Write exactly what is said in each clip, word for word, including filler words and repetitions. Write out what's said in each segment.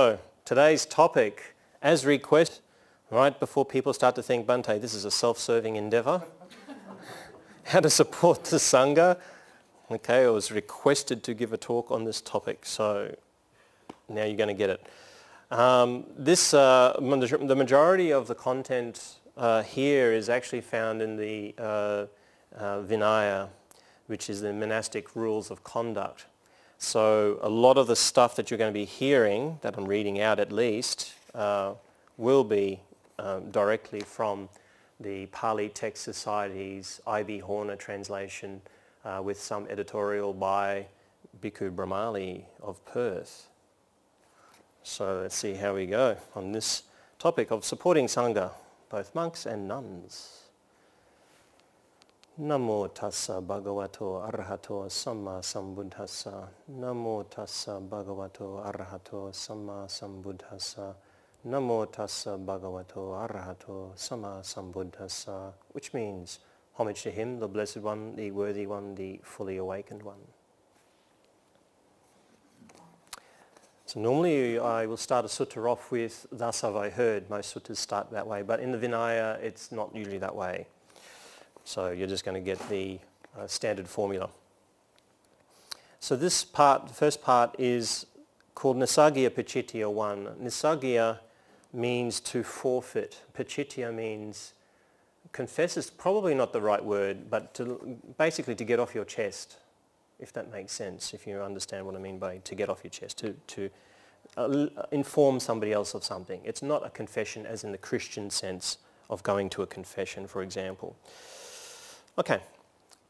So today's topic, as requested, right before people start to think, Bhante, this is a self-serving endeavour. How to support the Sangha. Okay, I was requested to give a talk on this topic, so now you're going to get it. Um, this, uh, the majority of the content uh, here is actually found in the uh, uh, Vinaya, which is the monastic rules of conduct. So a lot of the stuff that you're going to be hearing, that I'm reading out at least, uh, will be um, directly from the Pali Text Society's I B Horner translation uh, with some editorial by Bhikkhu Brahmali of Perth. So let's see how we go on this topic of supporting Sangha, both monks and nuns. Namo tassa bhagavato arahato samma sambuddhassa. Namo tassa bhagavato arahato samma sambuddhassa. Namo tassa bhagavato arahato samma sambuddhassa. Which means, homage to him, the Blessed One, the Worthy One, the Fully Awakened One. So normally I will start a sutta off with, thus have I heard. Most suttas start that way, but in the Vinaya it's not usually that way. So you're just going to get the uh, standard formula. So this part, the first part, is called Nissaggiya Pācittiya one. Nissaggiya means to forfeit. Pācittiya means confess is probably not the right word, but to, basically to get off your chest, if that makes sense, if you understand what I mean by to get off your chest, to, to uh, inform somebody else of something. It's not a confession as in the Christian sense of going to a confession, for example. Okay,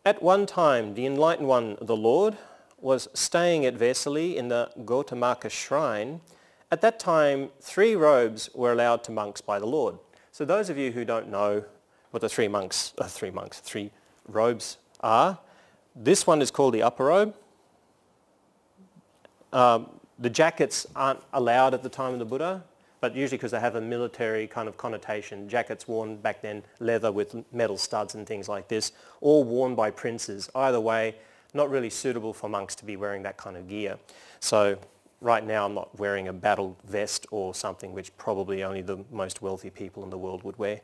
at one time the Enlightened One, the Lord, was staying at Vesali in the Gautamaka Shrine. At that time, three robes were allowed to monks by the Lord. So those of you who don't know what the three monks, uh, three monks, three robes are, this one is called the upper robe. Um, the jackets aren't allowed at the time of the Buddha, but usually because they have a military kind of connotation. Jackets worn back then, leather with metal studs and things like this, all worn by princes. Either way, not really suitable for monks to be wearing that kind of gear. So right now I'm not wearing a battle vest or something which probably only the most wealthy people in the world would wear.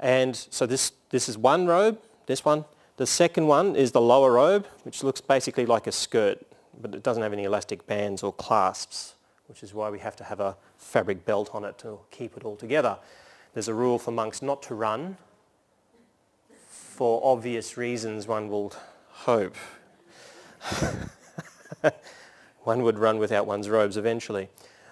And so this, this is one robe, this one. The second one is the lower robe, which looks basically like a skirt, but it doesn't have any elastic bands or clasps, which is why we have to have a fabric belt on it to keep it all together. There's a rule for monks not to run. For obvious reasons, one will hope. One would run without one's robes eventually.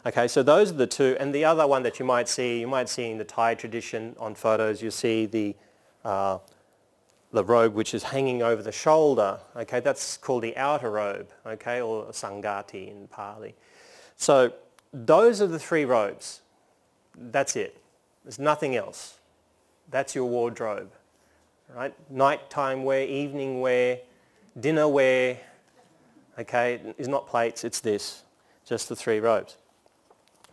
Okay, so those are the two. And the other one that you might see, you might see in the Thai tradition on photos, you see the, uh, the robe which is hanging over the shoulder. Okay, that's called the outer robe, okay, or sangati in Pali. So those are the three robes. That's it. There's nothing else. That's your wardrobe. Right? Nighttime wear, evening wear, dinner wear, okay, it's not plates, it's this. Just the three robes.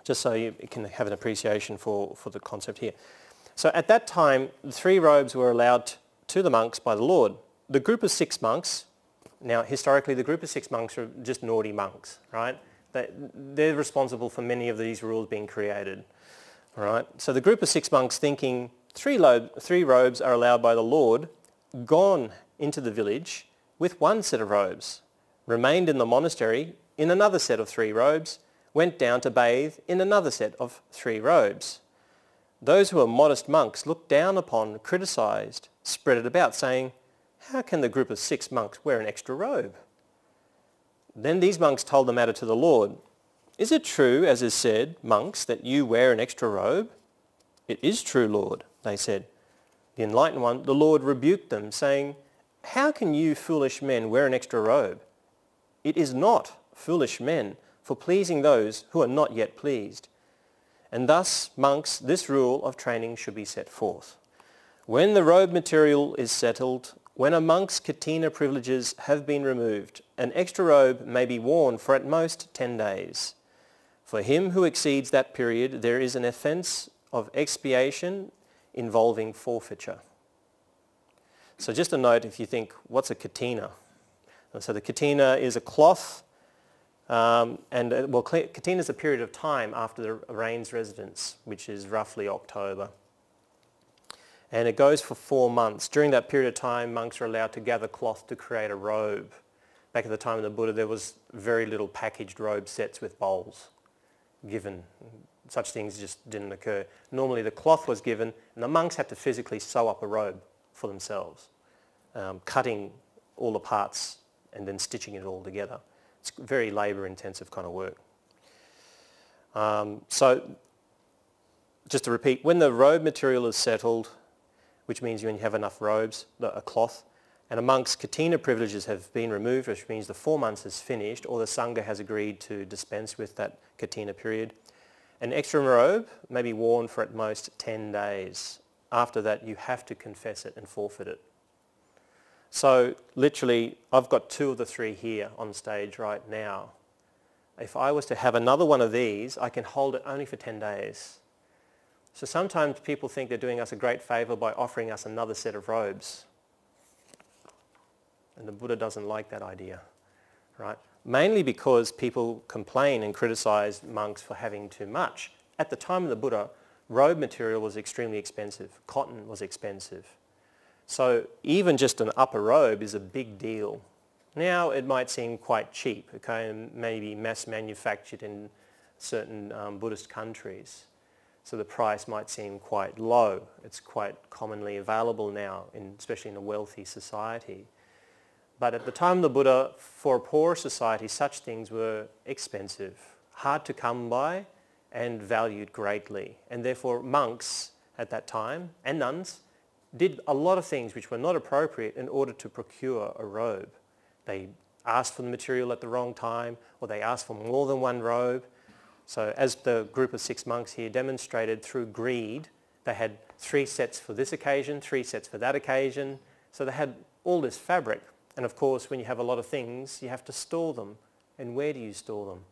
Just so you can have an appreciation for, for the concept here. So at that time, the three robes were allowed to the monks by the Lord. The group of six monks, now historically the group of six monks are just naughty monks, right? They're responsible for many of these rules being created. All right? So the group of six monks, thinking three, lobe, three robes are allowed by the Lord, gone into the village with one set of robes, remained in the monastery in another set of three robes, went down to bathe in another set of three robes. Those who were modest monks looked down upon, criticised, spread it about, saying, how can the group of six monks wear an extra robe? Then these monks told the matter to the Lord. Is it true, as is said, monks, that you wear an extra robe? It is true, Lord, they said. The Enlightened One, the Lord, rebuked them, saying, how can you foolish men wear an extra robe? It is not foolish men for pleasing those who are not yet pleased. And thus, monks, this rule of training should be set forth. When the robe material is settled, when a monk's katina privileges have been removed, an extra robe may be worn for at most ten days. For him who exceeds that period, there is an offence of expiation involving forfeiture. So just a note if you think, what's a katina? So the katina is a cloth Um, and uh, well, katina is a period of time after the rain's residence, which is roughly October. And it goes for four months. During that period of time, monks are allowed to gather cloth to create a robe. Back at the time of the Buddha, there was very little packaged robe sets with bowls given. Such things just didn't occur. Normally the cloth was given and the monks had to physically sew up a robe for themselves, um, cutting all the parts and then stitching it all together. It's very labour-intensive kind of work. Um, so just to repeat, when the robe material is settled, which means you have enough robes, a cloth, and a monk's katina privileges have been removed, which means the four months is finished, or the Sangha has agreed to dispense with that katina period. An extra robe may be worn for at most ten days. After that, you have to confess it and forfeit it. So literally, I've got two of the three here on stage right now. If I was to have another one of these, I can hold it only for ten days. So sometimes people think they're doing us a great favour by offering us another set of robes. And the Buddha doesn't like that idea, right? Mainly because people complain and criticise monks for having too much. At the time of the Buddha, robe material was extremely expensive. Cotton was expensive. So even just an upper robe is a big deal. Now it might seem quite cheap, okay, and maybe mass manufactured in certain um, Buddhist countries. So the price might seem quite low. It's quite commonly available now, in, especially in a wealthy society. But at the time of the Buddha, for a poor society, such things were expensive, hard to come by, and valued greatly. And therefore monks at that time, and nuns, did a lot of things which were not appropriate in order to procure a robe. They asked for the material at the wrong time, or they asked for more than one robe. So as the group of six monks here demonstrated, through greed, they had three sets for this occasion, three sets for that occasion. So they had all this fabric. And of course, when you have a lot of things, you have to store them. And where do you store them?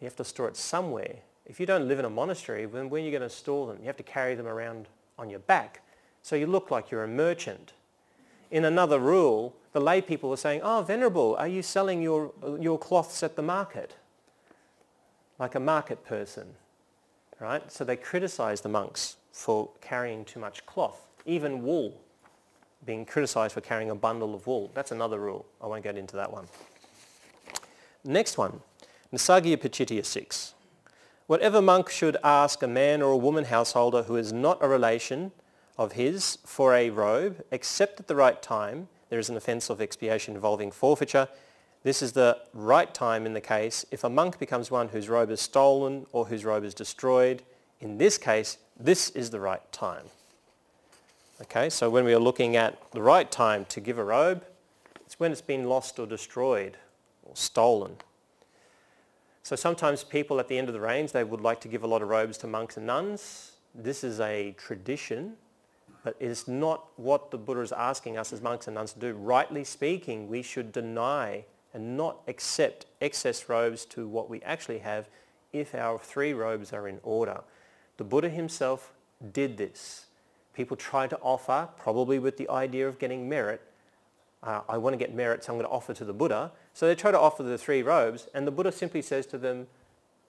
You have to store it somewhere. If you don't live in a monastery, then where are you going to store them? You have to carry them around on your back. So you look like you're a merchant. In another rule, the lay people were saying, "Oh, Venerable, are you selling your, your cloths at the market?" Like a market person, right? So they criticised the monks for carrying too much cloth, even wool. Being criticised for carrying a bundle of wool. That's another rule. I won't get into that one. Next one, Nissaggiya Pācittiya six. Whatever monk should ask a man or a woman householder who is not a relation of his for a robe, except at the right time, there is an offence of expiation involving forfeiture. This is the right time in the case if a monk becomes one whose robe is stolen or whose robe is destroyed. In this case, this is the right time. Okay, so when we are looking at the right time to give a robe, it's when it's been lost or destroyed or stolen. So sometimes people at the end of the reigns, they would like to give a lot of robes to monks and nuns. This is a tradition, but it's not what the Buddha is asking us as monks and nuns to do. Rightly speaking, we should deny and not accept excess robes to what we actually have if our three robes are in order. The Buddha himself did this. People try to offer, probably with the idea of getting merit. Uh, I want to get merit, so I'm going to offer to the Buddha. So they try to offer the three robes, and the Buddha simply says to them,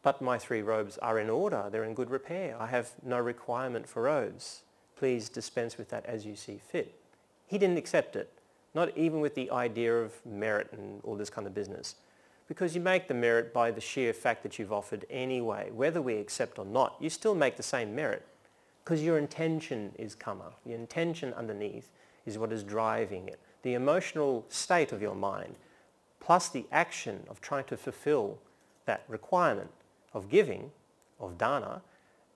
"But my three robes are in order. They're in good repair. I have no requirement for robes. Please dispense with that as you see fit." He didn't accept it, not even with the idea of merit and all this kind of business. Because you make the merit by the sheer fact that you've offered anyway. Whether we accept or not, you still make the same merit. Because your intention is kama. Your intention underneath is what is driving it. The emotional state of your mind, plus the action of trying to fulfill that requirement of giving, of dana,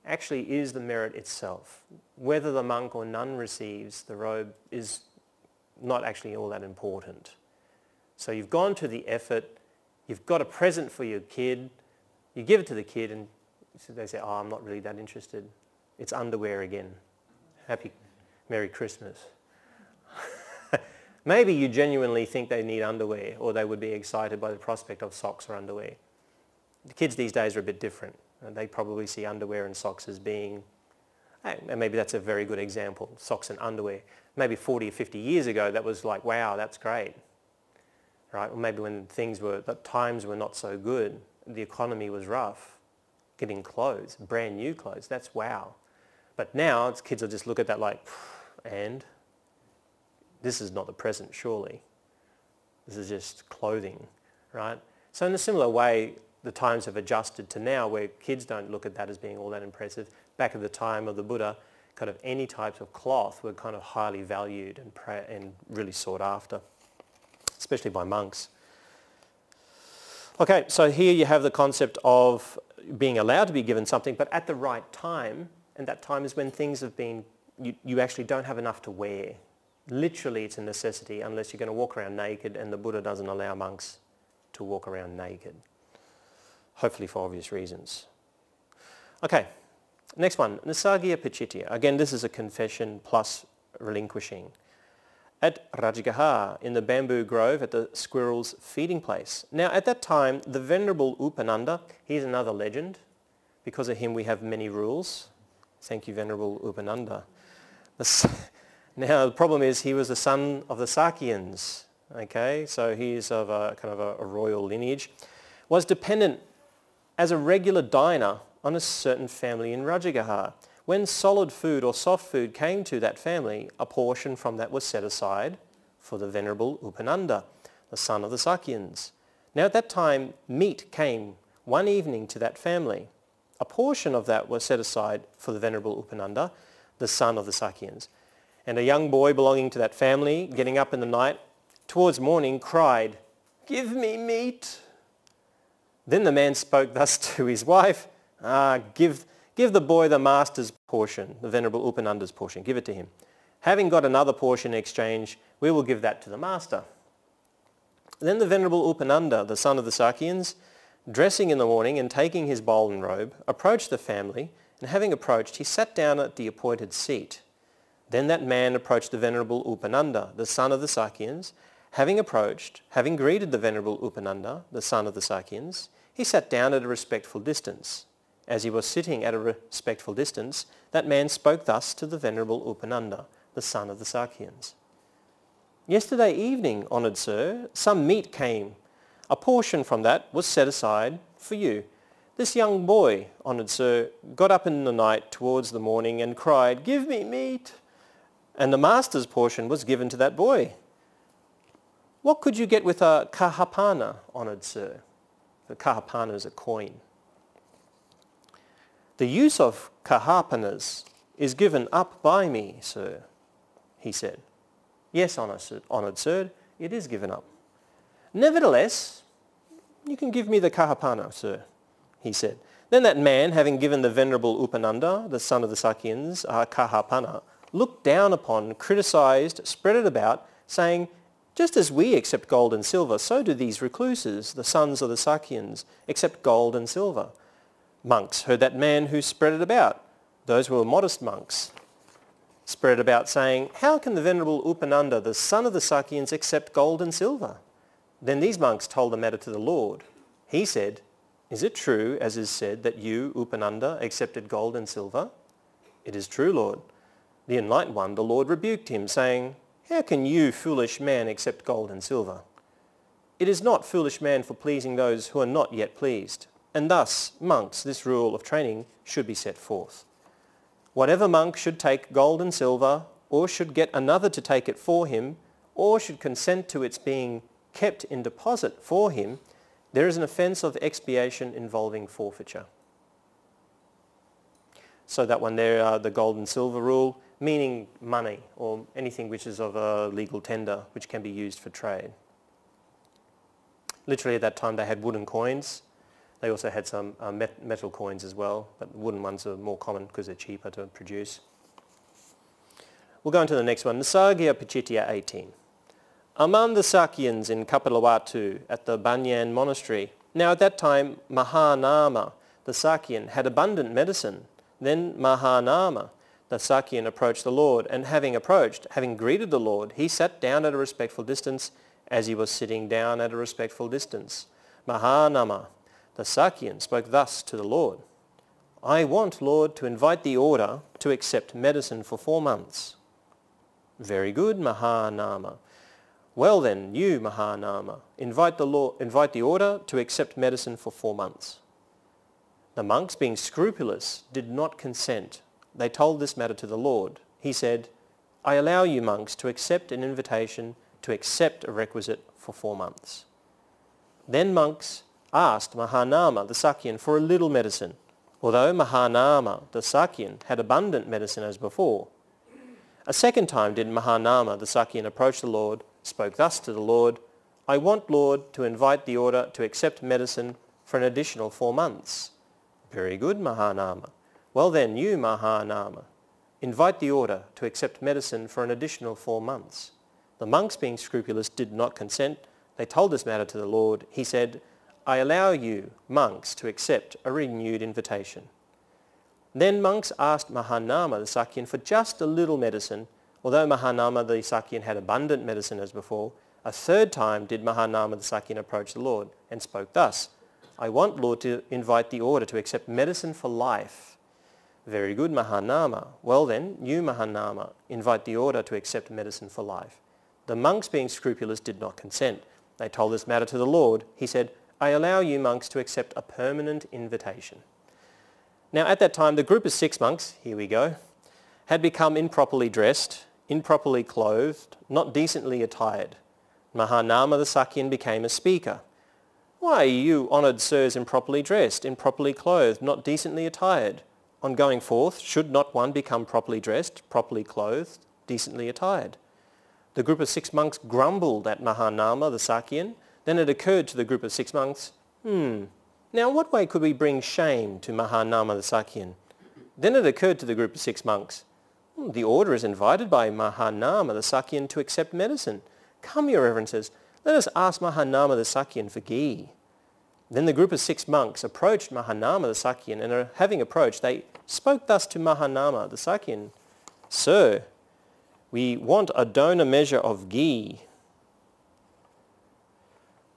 actually is the merit itself. Whether the monk or nun receives the robe is not actually all that important. So you've gone to the effort, you've got a present for your kid, you give it to the kid and they say, "Oh, I'm not really that interested. It's underwear again. Happy Merry Christmas." Maybe you genuinely think they need underwear, or they would be excited by the prospect of socks or underwear. The kids these days are a bit different. They probably see underwear and socks as being, and maybe that's a very good example, socks and underwear. Maybe forty or fifty years ago that was like, "Wow, that's great." right? Or maybe when things were, the times were not so good, the economy was rough, getting clothes, brand new clothes, that's wow. But now kids will just look at that like, and this is not the present, surely. This is just clothing, right? So in a similar way, the times have adjusted to now where kids don't look at that as being all that impressive. Back at the time of the Buddha, kind of any types of cloth were kind of highly valued and, pra and really sought after, especially by monks. Okay, so here you have the concept of being allowed to be given something, but at the right time, and that time is when things have been, you, you actually don't have enough to wear. Literally, it's a necessity unless you're going to walk around naked, and the Buddha doesn't allow monks to walk around naked. Hopefully for obvious reasons. Okay, next one, Nissaggiya Pācittiya. Again, this is a confession plus relinquishing. At Rājagaha, in the bamboo grove at the squirrel's feeding place. Now at that time, the venerable Upananda, he's another legend. Because of him we have many rules. Thank you, venerable Upananda. Now the problem is he was the son of the Sakyans. Okay, so he's of a kind of a, a royal lineage. Was dependent as a regular diner on a certain family in Rājagaha. When solid food or soft food came to that family, a portion from that was set aside for the venerable Upananda, the son of the Sakyans. Now at that time, meat came one evening to that family. A portion of that was set aside for the venerable Upananda, the son of the Sakyans. And a young boy belonging to that family, getting up in the night, towards morning cried, "Give me meat." Then the man spoke thus to his wife, "Ah, give, give the boy the master's portion, the venerable Upananda's portion, give it to him. Having got another portion in exchange, we will give that to the master." Then the venerable Upananda, the son of the Sakyans, dressing in the morning and taking his bowl and robe, approached the family, and having approached, he sat down at the appointed seat. Then that man approached the venerable Upananda, the son of the Sakyans. Having approached, having greeted the venerable Upananda, the son of the Sakyans, he sat down at a respectful distance. As he was sitting at a respectful distance, that man spoke thus to the venerable Upananda, the son of the Sakyans. "Yesterday evening, honoured sir, some meat came. A portion from that was set aside for you. This young boy, honoured sir, got up in the night towards the morning and cried, 'Give me meat!' And the master's portion was given to that boy. What could you get with a kahapana, honoured sir?" The kahapana is a coin. "The use of kahapanas is given up by me, sir," he said. "Yes, honoured sir, it is given up. Nevertheless, you can give me the kahapana, sir," he said. Then that man, having given the venerable Upananda, the son of the Sakyans, a kahapana, looked down upon, criticised, spread it about, saying, "Just as we accept gold and silver, so do these recluses, the sons of the Sakyans, accept gold and silver." Monks heard that man who spread it about. Those were modest monks. Spread it about, saying, "How can the venerable Upananda, the son of the Sakyans, accept gold and silver?" Then these monks told the matter to the Lord. He said, "Is it true, as is said, that you, Upananda, accepted gold and silver?" "It is true, Lord." The enlightened one, the Lord, rebuked him, saying, "How can you, foolish man, accept gold and silver? It is not foolish man for pleasing those who are not yet pleased. And thus, monks, this rule of training should be set forth. Whatever monk should take gold and silver, or should get another to take it for him, or should consent to its being kept in deposit for him, there is an offence of expiation involving forfeiture." So that one there, uh, the gold and silver rule, meaning money or anything which is of a legal tender, which can be used for trade. Literally at that time they had wooden coins. They also had some uh, met metal coins as well, but the wooden ones are more common because they're cheaper to produce. We'll go on to the next one, Nissaggiya Pācittiya eighteen. Among the Sakyans in Kapilawatu at the Banyan Monastery. Now at that time, Mahanama, the Sakyan, had abundant medicine. Then Mahanama, the Sakyan, approached the Lord, and having approached, having greeted the Lord, he sat down at a respectful distance as he was sitting down at a respectful distance. Mahanama, the Sakyan, spoke thus to the Lord, "I want, Lord, to invite the order to accept medicine for four months. "Very good, Mahanama. Well then, you, Mahanama, invite the, law, invite the order to accept medicine for four months. The monks, being scrupulous, did not consent. They told this matter to the Lord. He said, I allow you monks to accept an invitation to accept a requisite for four months. Then monks asked Mahanama the Sakyan for a little medicine, although Mahanama the Sakyan had abundant medicine as before. A second time did Mahanama the Sakyan approach the Lord, spoke thus to the Lord, I want, Lord, to invite the order to accept medicine for an additional four months. Very good, Mahanama. Well then, you, Mahanama, invite the order to accept medicine for an additional four months. The monks, being scrupulous, did not consent. They told this matter to the Lord. He said, I allow you, monks, to accept a renewed invitation. Then monks asked Mahanama the Sakyan for just a little medicine, although Mahanama the Sakyan had abundant medicine as before. A third time did Mahanama the Sakyan approach the Lord and spoke thus, I want, Lord, to invite the order to accept medicine for life. Very good, Mahanama. Well then, you, Mahanama, invite the order to accept medicine for life. The monks, being scrupulous, did not consent. They told this matter to the Lord. He said, I allow you monks to accept a permanent invitation. Now at that time, the group of six monks, here we go, had become improperly dressed, improperly clothed, not decently attired. Mahanama the Sakyan became a speaker. Why, you honoured sirs, improperly dressed, improperly clothed, not decently attired. On going forth, should not one become properly dressed, properly clothed, decently attired? The group of six monks grumbled at Mahanama the Sakyan. Then it occurred to the group of six monks, hmm, now what way could we bring shame to Mahanama the Sakyan? Then it occurred to the group of six monks, hmm, the order is invited by Mahanama the Sakyan to accept medicine. Come, your reverences, let us ask Mahanama the Sakyan for ghee. Then the group of six monks approached Mahanama the Sakyan, and having approached, they spoke thus to Mahanama the Sakyan, Sir, we want a donor measure of ghee.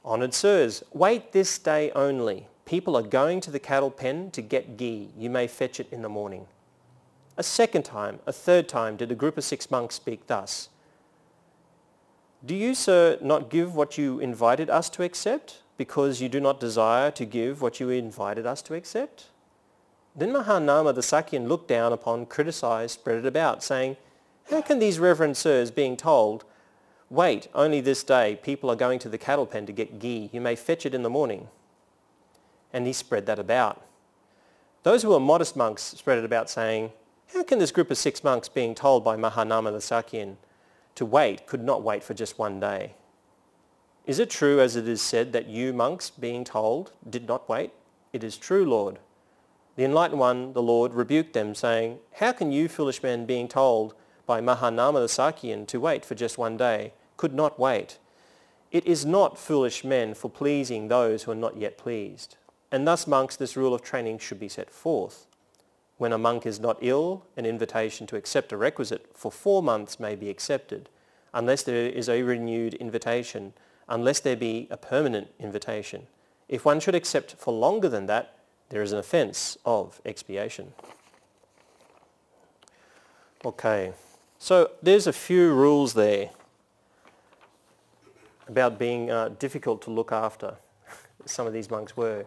Honoured sirs, wait this day only. People are going to the cattle pen to get ghee. You may fetch it in the morning. A second time, a third time, did a group of six monks speak thus, Do you, sir, not give what you invited us to accept, because you do not desire to give what you invited us to accept? Then Mahanama the Sakyan looked down upon, criticised, spread it about, saying, How can these reverend sirs, being told, Wait, only this day, people are going to the cattle pen to get ghee, you may fetch it in the morning. And he spread that about. Those who were modest monks spread it about, saying, How can this group of six monks, being told by Mahanama the Sakyan, to wait could not wait for just one day. Is it true, as it is said, that you monks, being told, did not wait? It is true, Lord. The enlightened one, the Lord, rebuked them, saying, How can you, foolish men, being told by Mahanama the Sakyan to wait for just one day, could not wait? It is not foolish men for pleasing those who are not yet pleased. And thus, monks, this rule of training should be set forth. When a monk is not ill, an invitation to accept a requisite for four months may be accepted, unless there is a renewed invitation, unless there be a permanent invitation. If one should accept for longer than that, there is an offence of expiation. Okay, so there's a few rules there about being uh, difficult to look after. Some of these monks were.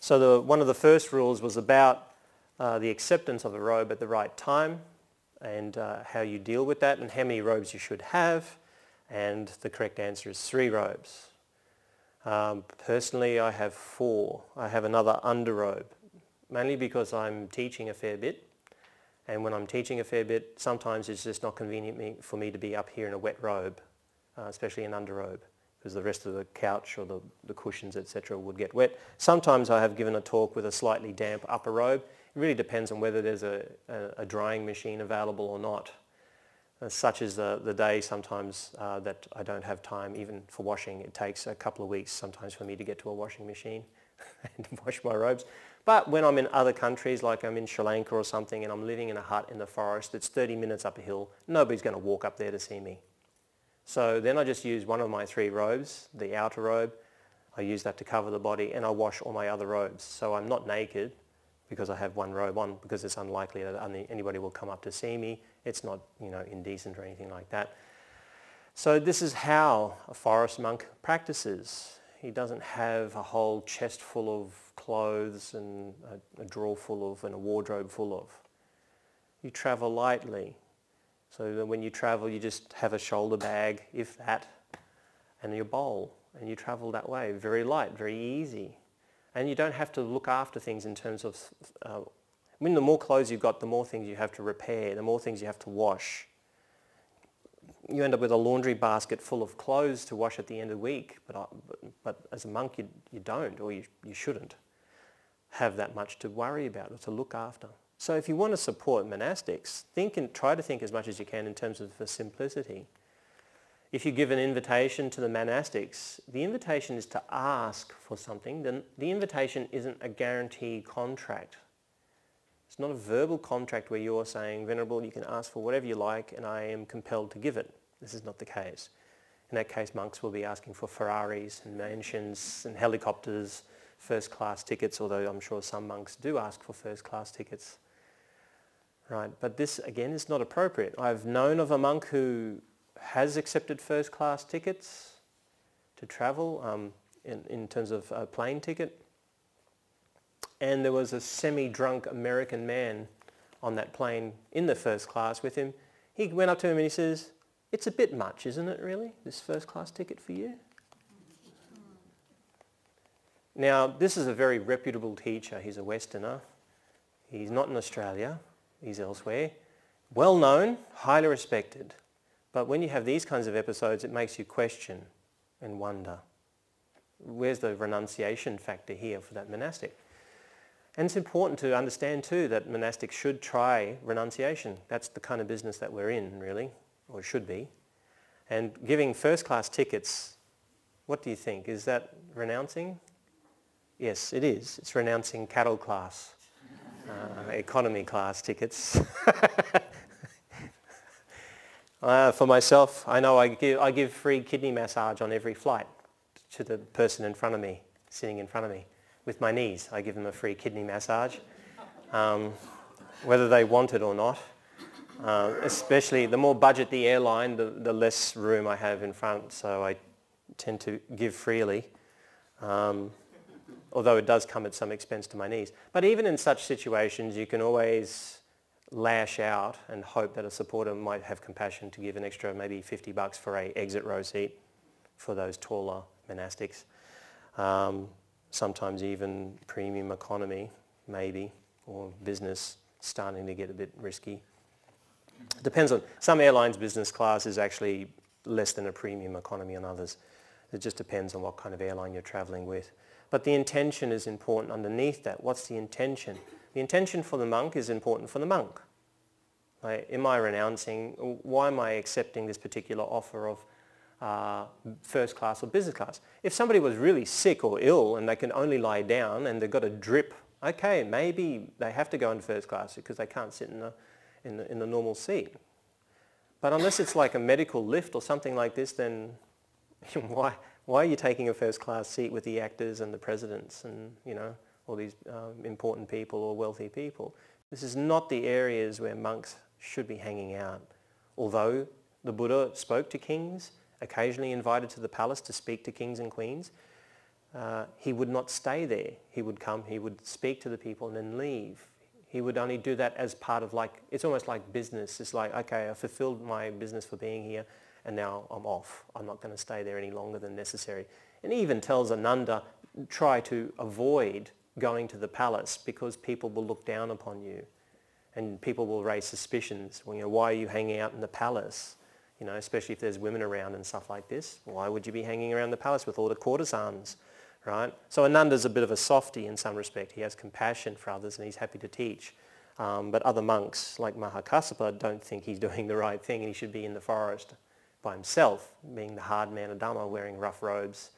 So the, one of the first rules was about uh, the acceptance of a robe at the right time, and uh, how you deal with that, and how many robes you should have, and the correct answer is three robes. Um, personally, I have four. I have another underrobe, mainly because I'm teaching a fair bit, and when I'm teaching a fair bit, sometimes it's just not convenient for me to be up here in a wet robe, uh, especially an underrobe, because the rest of the couch or the, the cushions, et cetera, would get wet. Sometimes I have given a talk with a slightly damp upper robe. It really depends on whether there's a, a, a drying machine available or not. As such is the, the day sometimes uh, that I don't have time even for washing. It takes a couple of weeks sometimes for me to get to a washing machine and wash my robes. But when I'm in other countries, like I'm in Sri Lanka or something, and I'm living in a hut in the forest that's thirty minutes up a hill, nobody's going to walk up there to see me. So then I just use one of my three robes, the outer robe. I use that to cover the body, and I wash all my other robes. So I'm not naked because I have one robe on, because it's unlikely that anybody will come up to see me. It's not, you know, indecent or anything like that. So this is how a forest monk practices. He doesn't have a whole chest full of clothes and a, a drawer full of and a wardrobe full of. You travel lightly. So that when you travel, you just have a shoulder bag, if that, and your bowl. And you travel that way, very light, very easy. And you don't have to look after things in terms of... Uh, I mean, the more clothes you've got, the more things you have to repair, the more things you have to wash. You end up with a laundry basket full of clothes to wash at the end of the week, but, I, but, but as a monk you, you don't, or you, you shouldn't have that much to worry about or to look after. So if you want to support monastics, think and try to think as much as you can in terms of the simplicity. If you give an invitation to the monastics, the invitation is to ask for something, then the invitation isn't a guaranteed contract. It's not a verbal contract where you're saying, Venerable, you can ask for whatever you like and I am compelled to give it. This is not the case. In that case, monks will be asking for Ferraris and mansions and helicopters, first-class tickets, although I'm sure some monks do ask for first-class tickets. Right, but this, again, is not appropriate. I've known of a monk who has accepted first-class tickets to travel um, in, in terms of a plane ticket. And there was a semi-drunk American man on that plane in the first class with him. He went up to him and he says, it's a bit much, isn't it really, this first class ticket for you? Now, this is a very reputable teacher. He's a Westerner. He's not in Australia. He's elsewhere. Well known, highly respected. But when you have these kinds of episodes, it makes you question and wonder. Where's the renunciation factor here for that monastic? And it's important to understand too that monastics should try renunciation. That's the kind of business that we're in, really, or should be. And giving first-class tickets, what do you think? Is that renouncing? Yes, it is. It's renouncing cattle class, uh, economy class tickets. uh, for myself, I know I give, I give free kidney massage on every flight to the person in front of me, sitting in front of me. With my knees, I give them a free kidney massage, um, whether they want it or not. Uh, especially, the more budget the airline, the, the less room I have in front, so I tend to give freely, um, although it does come at some expense to my knees. But even in such situations, you can always lash out and hope that a supporter might have compassion to give an extra maybe fifty bucks for an exit row seat for those taller monastics. Um, sometimes even premium economy, maybe, or business starting to get a bit risky. Depends on, some airlines business class is actually less than a premium economy on others. It just depends on what kind of airline you're traveling with. But the intention is important underneath that. What's the intention? The intention for the monk is important for the monk. Like, am I renouncing, why am I accepting this particular offer of Uh, first class or business class? If somebody was really sick or ill and they can only lie down and they've got a drip, okay, maybe they have to go in first class because they can't sit in the, in the, in the normal seat. But unless it's like a medical lift or something like this, then why, why are you taking a first class seat with the actors and the presidents and, you know, all these um, important people or wealthy people? This is not the areas where monks should be hanging out. Although the Buddha spoke to kings, occasionally invited to the palace to speak to kings and queens, uh, he would not stay there. He would come, he would speak to the people and then leave. He would only do that as part of, like, it's almost like business. It's like, okay, I fulfilled my business for being here and now I'm off. I'm not going to stay there any longer than necessary. And he even tells Ananda, try to avoid going to the palace because people will look down upon you and people will raise suspicions. Well, you know, why are you hanging out in the palace? You know, especially if there's women around and stuff like this. Why would you be hanging around the palace with all the courtesans, right? So Ananda's a bit of a softie in some respect. He has compassion for others and he's happy to teach. Um, but other monks like Mahakassapa don't think he's doing the right thing and he should be in the forest by himself, being the hard man of Dhamma, wearing rough robes,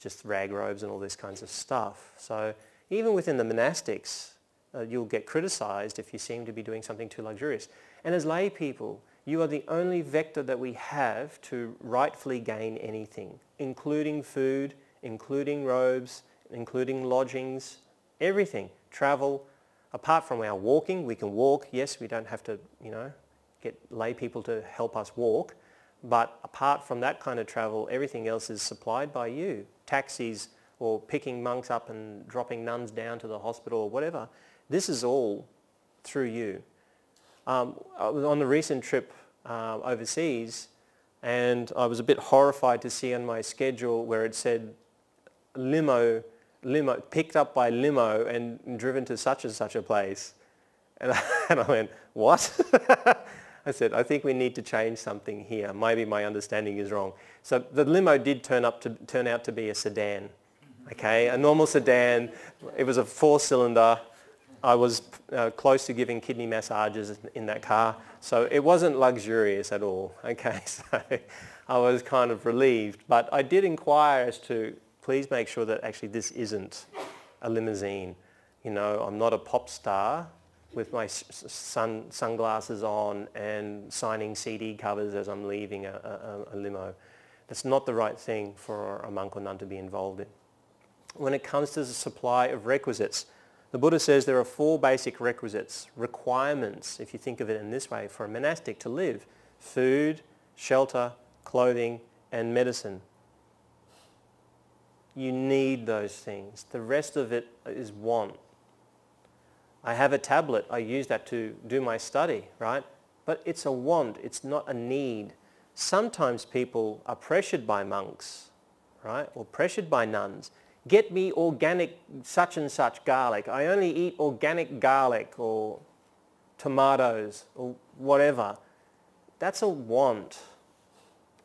just rag robes and all this kinds of stuff. So even within the monastics, uh, you'll get criticised if you seem to be doing something too luxurious. And as lay people, you are the only vector that we have to rightfully gain anything, including food, including robes, including lodgings, everything, travel. Apart from our walking, we can walk. Yes, we don't have to, you know, get lay people to help us walk, But apart from that kind of travel, everything else is supplied by you. Taxis or picking monks up and dropping nuns down to the hospital or whatever. This is all through you. Um, I was on the recent trip uh, overseas, and I was a bit horrified to see on my schedule where it said limo, limo picked up by limo and driven to such and such a place. And I, and I went, what? I said, I think we need to change something here. Maybe my understanding is wrong. So the limo did turn up to turn out to be a sedan, okay, a normal sedan. It was a four-cylinder. I was uh, close to giving kidney massages in that car, so it wasn't luxurious at all. Okay, so I was kind of relieved, but I did inquire as to please make sure that actually this isn't a limousine. You know, I'm not a pop star with my sun sunglasses on and signing C D covers as I'm leaving a, a, a limo. That's not the right thing for a monk or nun to be involved in. When it comes to the supply of requisites, the Buddha says there are four basic requisites, requirements, if you think of it in this way, for a monastic to live: food, shelter, clothing, and medicine. You need those things. The rest of it is want. I have a tablet. I use that to do my study, right? But it's a want. It's not a need. Sometimes people are pressured by monks, right, or pressured by nuns. Get me organic such and such garlic. I only eat organic garlic or tomatoes or whatever. That's a want,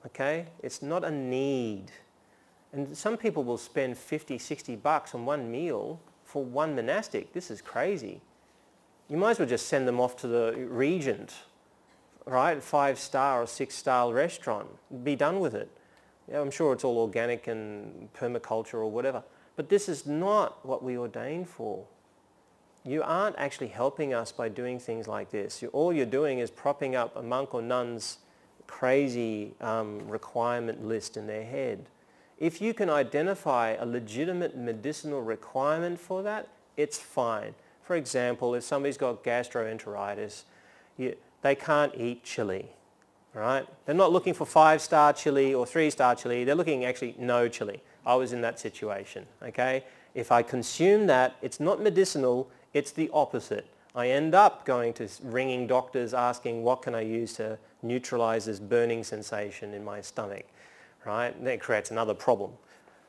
okay? It's not a need. And some people will spend fifty, sixty bucks on one meal for one monastic. This is crazy. You might as well just send them off to the Regent, right? Five-star or six-star restaurant. Be done with it. I'm sure it's all organic and permaculture or whatever. But this is not what we ordain for. You aren't actually helping us by doing things like this. You, all you're doing is propping up a monk or nun's crazy um, requirement list in their head. If you can identify a legitimate medicinal requirement for that, it's fine. For example, if somebody's got gastroenteritis, you, they can't eat chili. Right? They're not looking for five-star chili or three-star chili. They're looking actually no chili. I was in that situation. Okay? If I consume that, it's not medicinal. It's the opposite. I end up going to ringing doctors asking, what can I use to neutralize this burning sensation in my stomach? Right? And that creates another problem.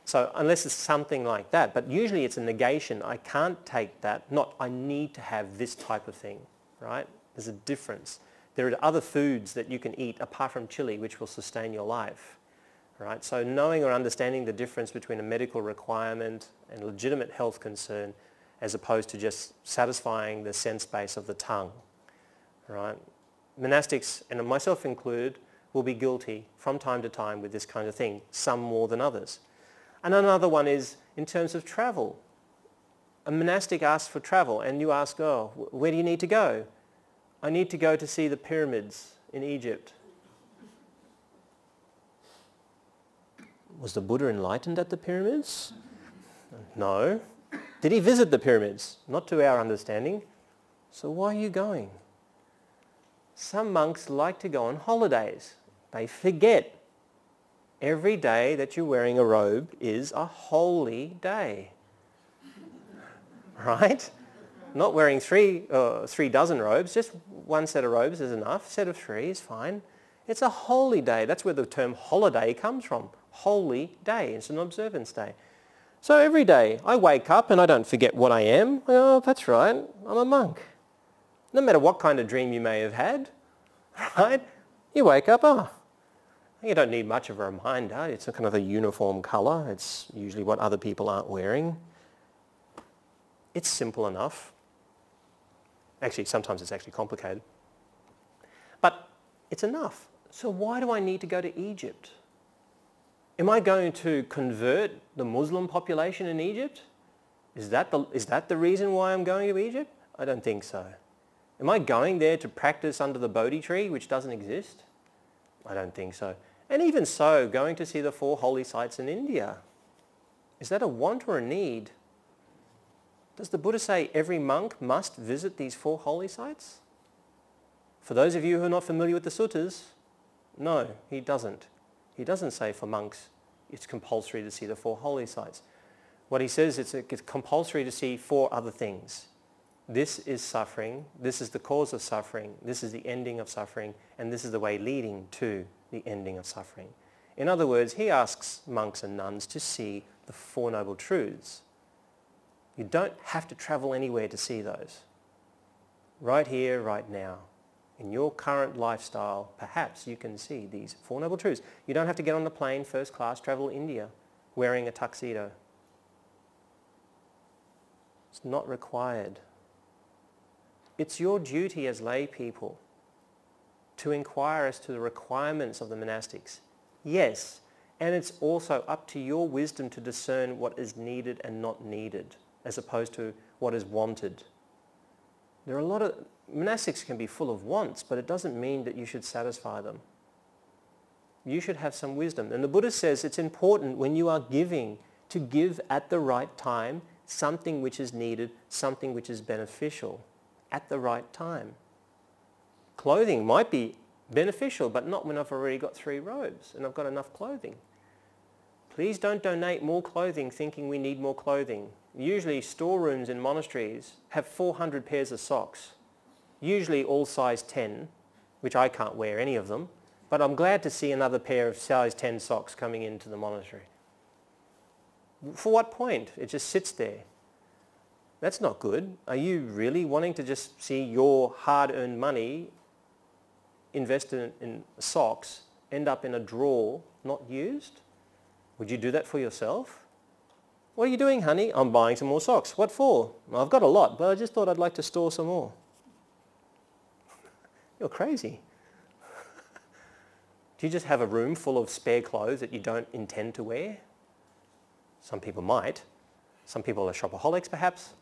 So unless it's something like that, but usually it's a negation. I can't take that. Not I need to have this type of thing. Right? There's a difference. There are other foods that you can eat apart from chili which will sustain your life, right? So knowing or understanding the difference between a medical requirement and legitimate health concern as opposed to just satisfying the sense base of the tongue, right? Monastics, and myself included, will be guilty from time to time with this kind of thing, some more than others. And another one is in terms of travel. A monastic asks for travel and you ask, oh, where do you need to go? I need to go to see the pyramids in Egypt. Was the Buddha enlightened at the pyramids? No. Did he visit the pyramids? Not to our understanding. So why are you going? Some monks like to go on holidays. They forget. Every day that you're wearing a robe is a holy day. Right? Not wearing three, uh, three dozen robes, just one set of robes is enough. Set of three is fine. It's a holy day. That's where the term holiday comes from. Holy day. It's an observance day. So every day I wake up and I don't forget what I am. Oh, that's right. I'm a monk. No matter what kind of dream you may have had, right? You wake up, oh, you don't need much of a reminder. It's a kind of a uniform colour. It's usually what other people aren't wearing. It's simple enough. Actually, sometimes it's actually complicated. But it's enough. So why do I need to go to Egypt? Am I going to convert the Muslim population in Egypt? Is that the, is that the reason why I'm going to Egypt? I don't think so. Am I going there to practice under the Bodhi tree, which doesn't exist? I don't think so. And even so, going to see the four holy sites in India, is that a want or a need? Does the Buddha say every monk must visit these four holy sites? For those of you who are not familiar with the suttas, No, he doesn't. He doesn't say for monks it's compulsory to see the four holy sites. What he says is it's compulsory to see four other things. This is suffering, this is the cause of suffering, this is the ending of suffering, and this is the way leading to the ending of suffering. In other words, he asks monks and nuns to see the Four Noble Truths. You don't have to travel anywhere to see those. Right here, right now, in your current lifestyle, perhaps you can see these Four Noble Truths. You don't have to get on the plane, first class, travel India, wearing a tuxedo. It's not required. It's your duty as lay people to inquire as to the requirements of the monastics. Yes, and it's also up to your wisdom to discern what is needed and not needed, as opposed to what is wanted. There are a lot of... monastics can be full of wants, but it doesn't mean that you should satisfy them. You should have some wisdom. And the Buddha says it's important when you are giving to give at the right time something which is needed, something which is beneficial at the right time. Clothing might be beneficial, but not when I've already got three robes and I've got enough clothing. Please don't donate more clothing thinking we need more clothing. Usually storerooms in monasteries have four hundred pairs of socks, usually all size ten, which I can't wear any of them, but I'm glad to see another pair of size ten socks coming into the monastery. For what point? It just sits there. That's not good. Are you really wanting to just see your hard-earned money invested in socks end up in a drawer not used? Would you do that for yourself? What are you doing, honey? I'm buying some more socks. What for? Well, I've got a lot, but I just thought I'd like to store some more. You're crazy. Do you just have a room full of spare clothes that you don't intend to wear? Some people might. Some people are shopaholics perhaps,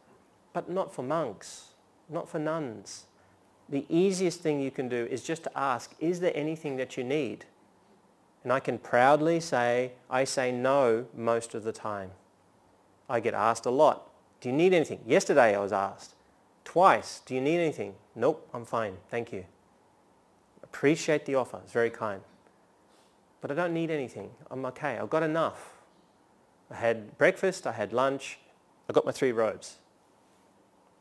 but not for monks, not for nuns. The easiest thing you can do is just to ask, is there anything that you need? And I can proudly say, I say no most of the time. I get asked a lot, do you need anything? Yesterday I was asked, twice, do you need anything? Nope, I'm fine, thank you. Appreciate the offer, it's very kind. But I don't need anything, I'm okay, I've got enough. I had breakfast, I had lunch, I got my three robes.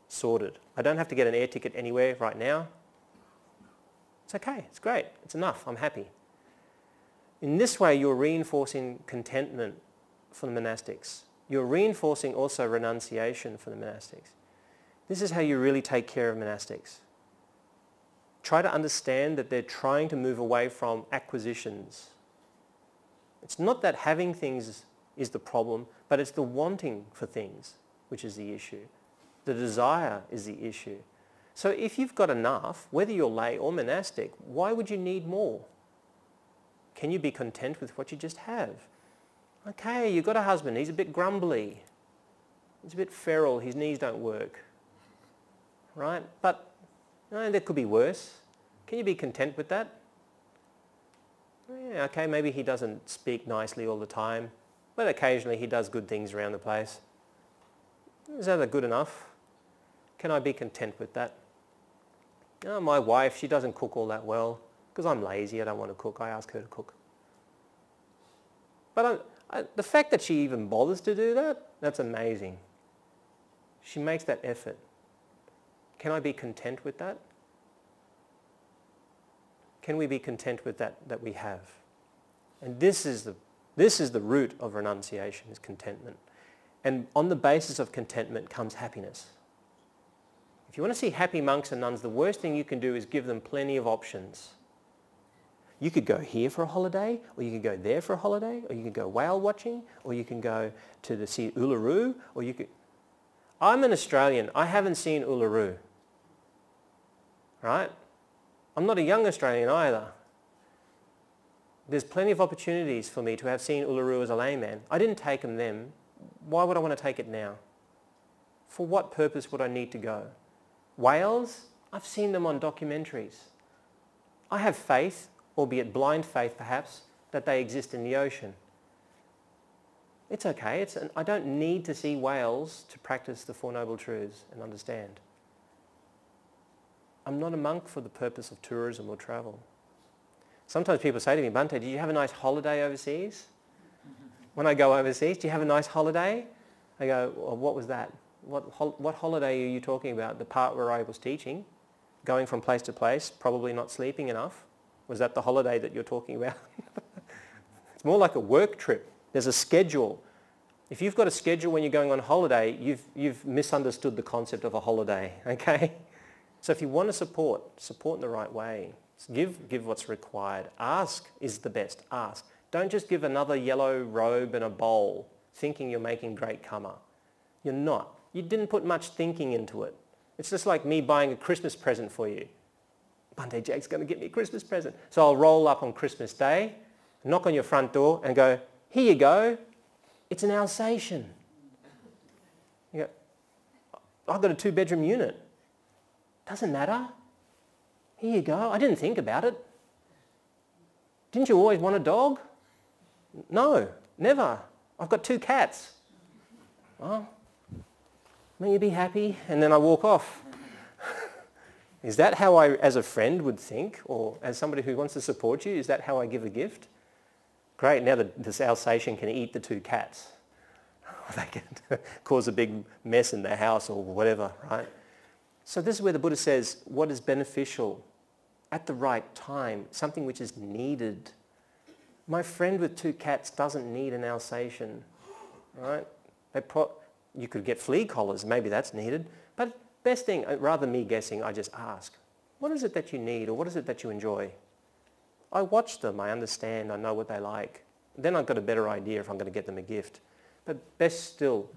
Sorted. I don't have to get an air ticket anywhere right now. It's okay, it's great, it's enough, I'm happy. In this way, you're reinforcing contentment for the monastics. You're reinforcing also renunciation for the monastics. This is how you really take care of monastics. Try to understand that they're trying to move away from acquisitions. It's not that having things is the problem, but it's the wanting for things which is the issue. The desire is the issue. So if you've got enough, whether you're lay or monastic, why would you need more? Can you be content with what you just have? Okay, you've got a husband, he's a bit grumbly. He's a bit feral, his knees don't work. Right? But no, that could be worse. Can you be content with that? Yeah, okay, maybe he doesn't speak nicely all the time. But occasionally he does good things around the place. Is that good enough? Can I be content with that? Oh, my wife, she doesn't cook all that well because I'm lazy, I don't want to cook, I ask her to cook. But I, I, the fact that she even bothers to do that, that's amazing. She makes that effort. Can I be content with that? Can we be content with that that we have? And this is the This is the root of renunciation, is contentment. And on the basis of contentment comes happiness. If you want to see happy monks and nuns, the worst thing you can do is give them plenty of options. You could go here for a holiday, or you could go there for a holiday, or you could go whale watching, or you can go to the see Uluru, or you could... I'm an Australian. I haven't seen Uluru. Right? I'm not a young Australian either. There's plenty of opportunities for me to have seen Uluru as a layman. I didn't take them then. Why would I want to take it now? For what purpose would I need to go? Whales? I've seen them on documentaries. I have faith, albeit blind faith perhaps, that they exist in the ocean. It's okay. It's an, I don't need to see whales to practice the Four Noble Truths and understand. I'm not a monk for the purpose of tourism or travel. Sometimes people say to me, Bhante, do you have a nice holiday overseas? When I go overseas, do you have a nice holiday? I go, well, what was that? What, hol what holiday are you talking about? The part where I was teaching, going from place to place, probably not sleeping enough. Was that the holiday that you're talking about? It's more like a work trip. There's a schedule. If you've got a schedule when you're going on holiday, you've, you've misunderstood the concept of a holiday, okay? So if you want to support, support in the right way. So give, give what's required. Ask is the best. Ask. Don't just give another yellow robe and a bowl thinking you're making great karma. You're not. You didn't put much thinking into it. It's just like me buying a Christmas present for you. Bhante, Jake's going to get me a Christmas present. So I'll roll up on Christmas Day, knock on your front door and go, here you go. It's an Alsatian. You go, I've got a two-bedroom unit. Doesn't matter. Here you go. I didn't think about it. Didn't you always want a dog? No, never. I've got two cats. Well, may you be happy. And then I walk off. Is that how I, as a friend, would think? Or as somebody who wants to support you, is that how I give a gift? Great, now the, this Alsatian can eat the two cats. They can cause a big mess in their house or whatever, right? So this is where the Buddha says, what is beneficial at the right time, something which is needed. My friend with two cats doesn't need an Alsatian, right? They pro you could get flea collars, maybe that's needed, but best thing, rather than me guessing, I just ask, what is it that you need or what is it that you enjoy? I watch them, I understand, I know what they like. Then I've got a better idea if I'm going to get them a gift. But best still,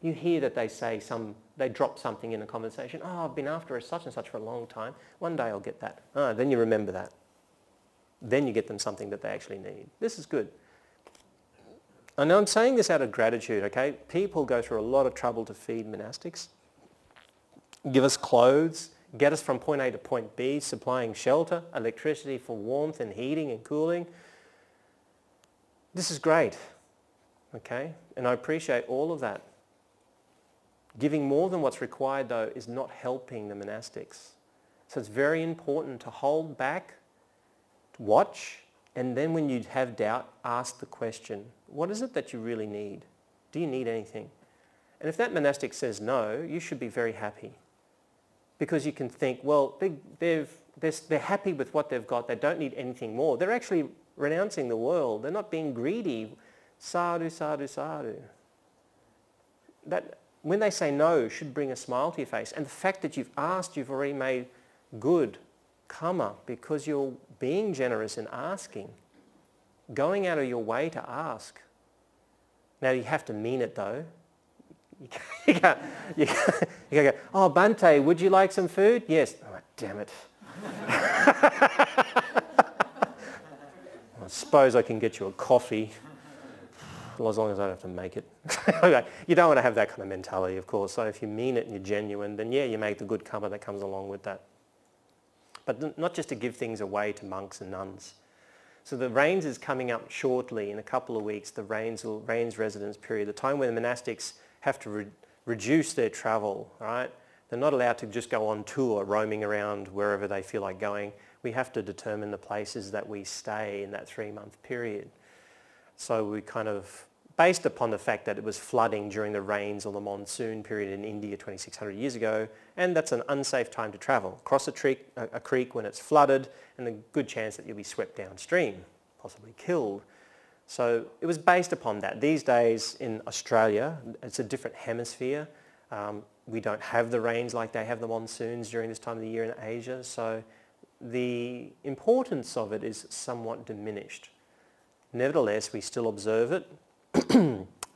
you hear that they say some, they drop something in a conversation, oh, I've been after such and such for a long time, one day I'll get that. Ah, then you remember that. Then you get them something that they actually need. This is good. I know I'm saying this out of gratitude, okay? People go through a lot of trouble to feed monastics, give us clothes, get us from point A to point B, supplying shelter, electricity for warmth and heating and cooling. This is great, okay? And I appreciate all of that. Giving more than what's required, though, is not helping the monastics. So it's very important to hold back, to watch, and then when you have doubt, ask the question, what is it that you really need? Do you need anything? And if that monastic says no, you should be very happy. Because you can think, well, they, they've, they're, they're happy with what they've got. They don't need anything more. They're actually renouncing the world. They're not being greedy. Sadhu, sadhu, sadhu. That, when they say no, should bring a smile to your face. And the fact that you've asked, you've already made good karma because you're being generous in asking. Going out of your way to ask. Now, you have to mean it, though. You can't, you, can't, you can't go, oh, Bhante, would you like some food? Yes. Oh, damn it. I suppose I can get you a coffee. Well, as long as I don't have to make it. Okay. You don't want to have that kind of mentality, of course. So if you mean it and you're genuine, then yeah, you make the good karma that comes along with that. But not just to give things away to monks and nuns. So the rains is coming up shortly in a couple of weeks, the rains, will, rains residence period, the time when the monastics have to re reduce their travel, right? They're not allowed to just go on tour, roaming around wherever they feel like going. We have to determine the places that we stay in that three-month period. So we kind of, based upon the fact that it was flooding during the rains or the monsoon period in India twenty-six hundred years ago, and that's an unsafe time to travel. Cross a, creek, a creek when it's flooded, and a good chance that you'll be swept downstream, possibly killed. So it was based upon that. These days in Australia, it's a different hemisphere. Um, we don't have the rains like they have the monsoons during this time of the year in Asia. So the importance of it is somewhat diminished. Nevertheless, we still observe it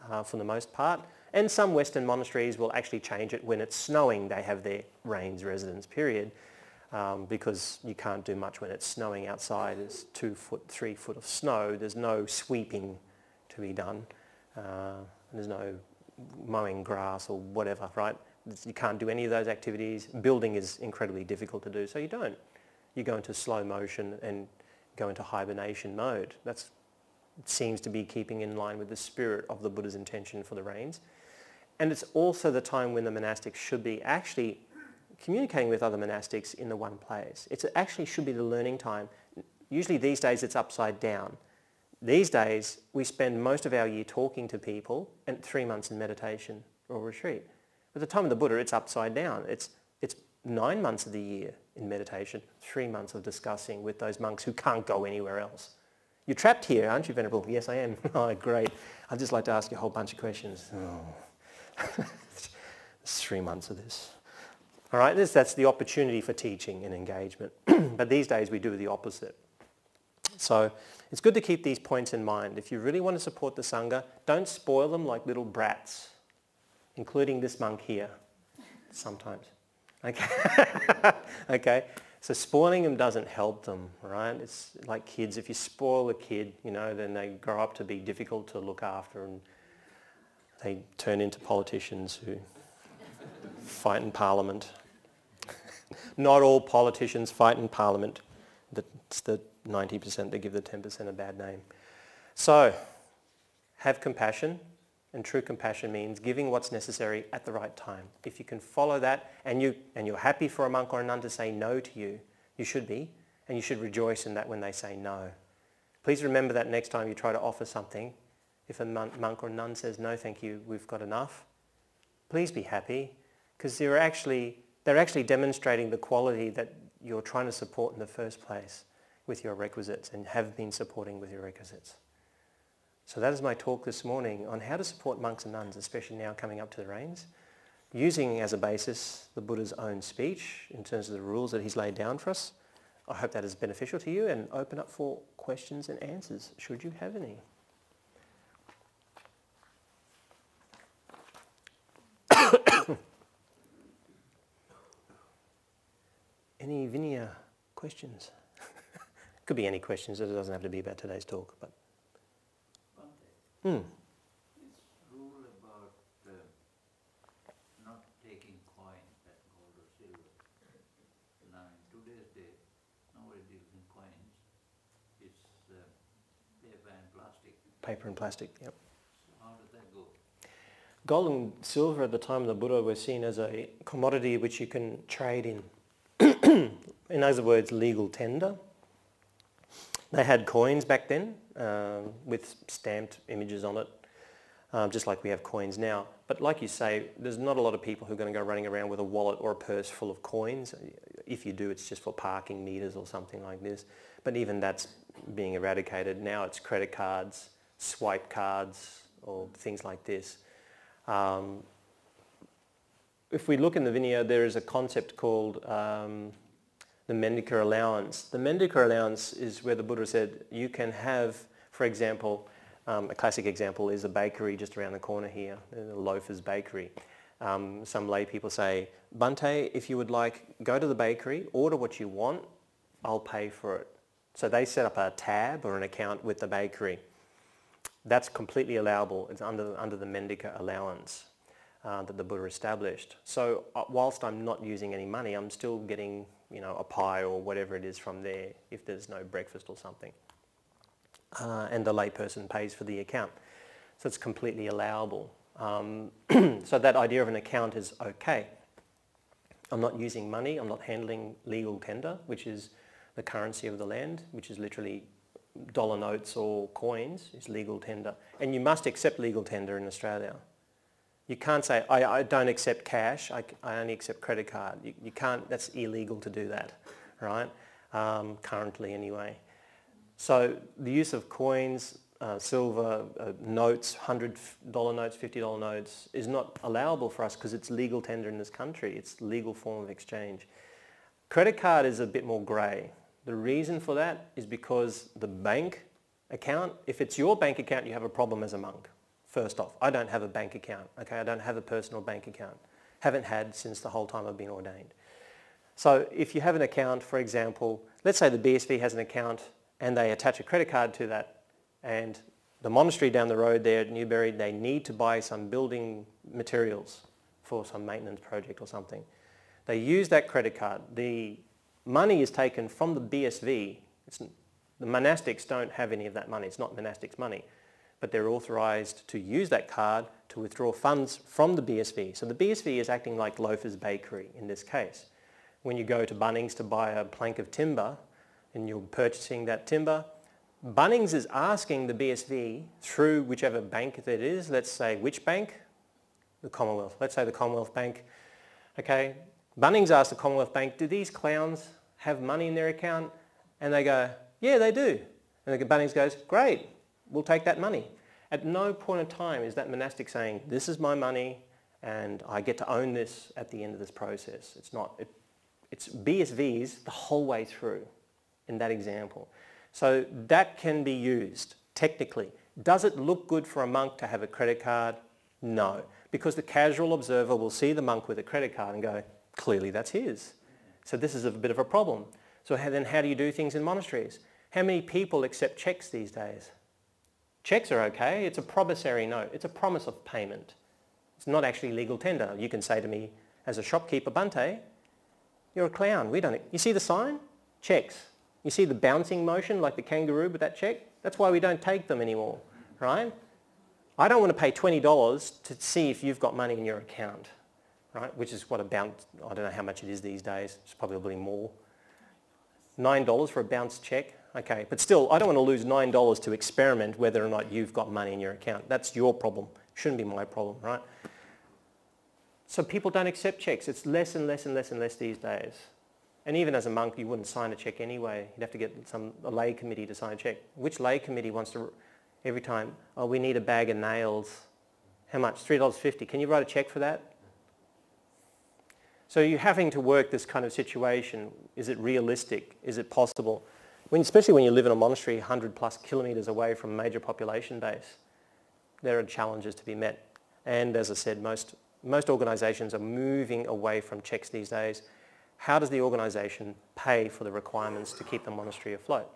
uh, for the most part. And some Western monasteries will actually change it when it's snowing. They have their rains residence period um, because you can't do much when it's snowing outside. There's two foot, three foot of snow. There's no sweeping to be done. Uh, there's no mowing grass or whatever, right? You can't do any of those activities. Building is incredibly difficult to do, so you don't. You go into slow motion and go into hibernation mode. That's seems to be keeping in line with the spirit of the Buddha's intention for the rains. And it's also the time when the monastics should be actually communicating with other monastics in the one place. It actually should be the learning time. Usually these days it's upside down. These days we spend most of our year talking to people and three months in meditation or retreat. At the time of the Buddha it's upside down. It's, it's nine months of the year in meditation, three months of discussing with those monks who can't go anywhere else. You're trapped here, aren't you, Venerable? Yes, I am. Oh, great. I'd just like to ask you a whole bunch of questions. Oh. Three months of this. All right, this, that's the opportunity for teaching and engagement. But these days we do the opposite. So it's good to keep these points in mind. If you really want to support the Sangha, don't spoil them like little brats, including this monk here, sometimes. Okay, okay. So spoiling them doesn't help them, right? It's like kids. If you spoil a kid, you know, then they grow up to be difficult to look after and they turn into politicians who fight in Parliament. Not all politicians fight in Parliament. It's the ninety percent that give the ten percent a bad name. So, have compassion, and true compassion means giving what's necessary at the right time. If you can follow that, and, you, and you're happy for a monk or a nun to say no to you, you should be, and you should rejoice in that when they say no. Please remember that next time you try to offer something, if a monk or nun says, no, thank you, we've got enough, please be happy, because they're actually, they're actually demonstrating the quality that you're trying to support in the first place with your requisites and have been supporting with your requisites. So that is my talk this morning on how to support monks and nuns, especially now coming up to the rains, using as a basis the Buddha's own speech in terms of the rules that he's laid down for us. I hope that is beneficial to you and open up for questions and answers, should you have any. Any Vinaya questions? Could be any questions. It doesn't have to be about today's talk. But Bhante, hmm. This rule about uh, not taking coin, that gold or silver. Now in today's day, nobody deals in coins. It's uh, paper and plastic. Paper and plastic. Yep. So how does that go? Gold and silver at the time of the Buddha were seen as a commodity which you can trade in. In other words, legal tender. They had coins back then um, with stamped images on it, um, just like we have coins now. But like you say, there's not a lot of people who are going to go running around with a wallet or a purse full of coins. If you do, it's just for parking meters or something like this. But even that's being eradicated. Now it's credit cards, swipe cards, or things like this. Um, If we look in the Vinaya, there is a concept called um, the mendicant allowance. The mendicant allowance is where the Buddha said you can have, for example, um, a classic example is a bakery just around the corner here, a loafer's bakery. Um, some lay people say, Bhante, if you would like, go to the bakery, order what you want, I'll pay for it. So they set up a tab or an account with the bakery. That's completely allowable. It's under, under the mendicant allowance. Uh, that the Buddha established. So uh, whilst I'm not using any money, I'm still getting, you know, a pie or whatever it is from there if there's no breakfast or something. Uh, and the layperson pays for the account. So it's completely allowable. Um, so that idea of an account is okay. I'm not using money, I'm not handling legal tender, which is the currency of the land, which is literally dollar notes or coins, is legal tender. And you must accept legal tender in Australia. You can't say, I, I don't accept cash, I, I only accept credit card. You, you can't, that's illegal to do that, right? Um, currently anyway. So the use of coins, uh, silver, uh, notes, one hundred dollar notes, fifty dollar notes is not allowable for us because it's legal tender in this country. It's legal form of exchange. Credit card is a bit more grey. The reason for that is because the bank account, if it's your bank account, you have a problem as a monk. First off, I don't have a bank account, okay? I don't have a personal bank account. Haven't had since the whole time I've been ordained. So if you have an account, for example, let's say the B S V has an account and they attach a credit card to that, and the monastery down the road there at Newbury, they need to buy some building materials for some maintenance project or something. They use that credit card. The money is taken from the B S V. It's, the monastics don't have any of that money. It's not monastics' money. But they're authorised to use that card to withdraw funds from the B S V. So the B S V is acting like Loafer's Bakery in this case. When you go to Bunnings to buy a plank of timber, and you're purchasing that timber. Bunnings is asking the B S V through whichever bank that is, let's say which bank? The Commonwealth. Let's say the Commonwealth Bank. Okay, Bunnings asked the Commonwealth Bank, do these clowns have money in their account? And they go, yeah, they do. And the Bunnings goes, great, we'll take that money. At no point in time is that monastic saying, this is my money and I get to own this at the end of this process. It's not, it, it's B S Vs the whole way through in that example. So that can be used technically. Does it look good for a monk to have a credit card? No, because the casual observer will see the monk with a credit card and go, clearly that's his. So this is a bit of a problem. So how, then how do you do things in monasteries? How many people accept cheques these days? Cheques are okay, it's a promissory note, it's a promise of payment. It's not actually legal tender. You can say to me, as a shopkeeper, Bhante, you're a clown, we don't, you see the sign? Cheques. You see the bouncing motion like the kangaroo with that cheque? That's why we don't take them anymore, right? I don't want to pay twenty dollars to see if you've got money in your account, right? Which is what a bounce, I don't know how much it is these days, it's probably more. nine dollars for a bounce cheque, okay. But still, I don't want to lose nine dollars to experiment whether or not you've got money in your account. That's your problem, shouldn't be my problem, right? So people don't accept cheques. It's less and less and less and less these days. And even as a monk, you wouldn't sign a cheque anyway. You'd have to get some, a lay committee to sign a cheque. Which lay committee wants to, every time, oh, we need a bag of nails. How much? three dollars fifty. Can you write a cheque for that? So you're having to work this kind of situation. Is it realistic? Is it possible? When, especially when you live in a monastery one hundred plus kilometres away from a major population base, there are challenges to be met. And as I said, most, most organisations are moving away from cheques these days. How does the organisation pay for the requirements to keep the monastery afloat?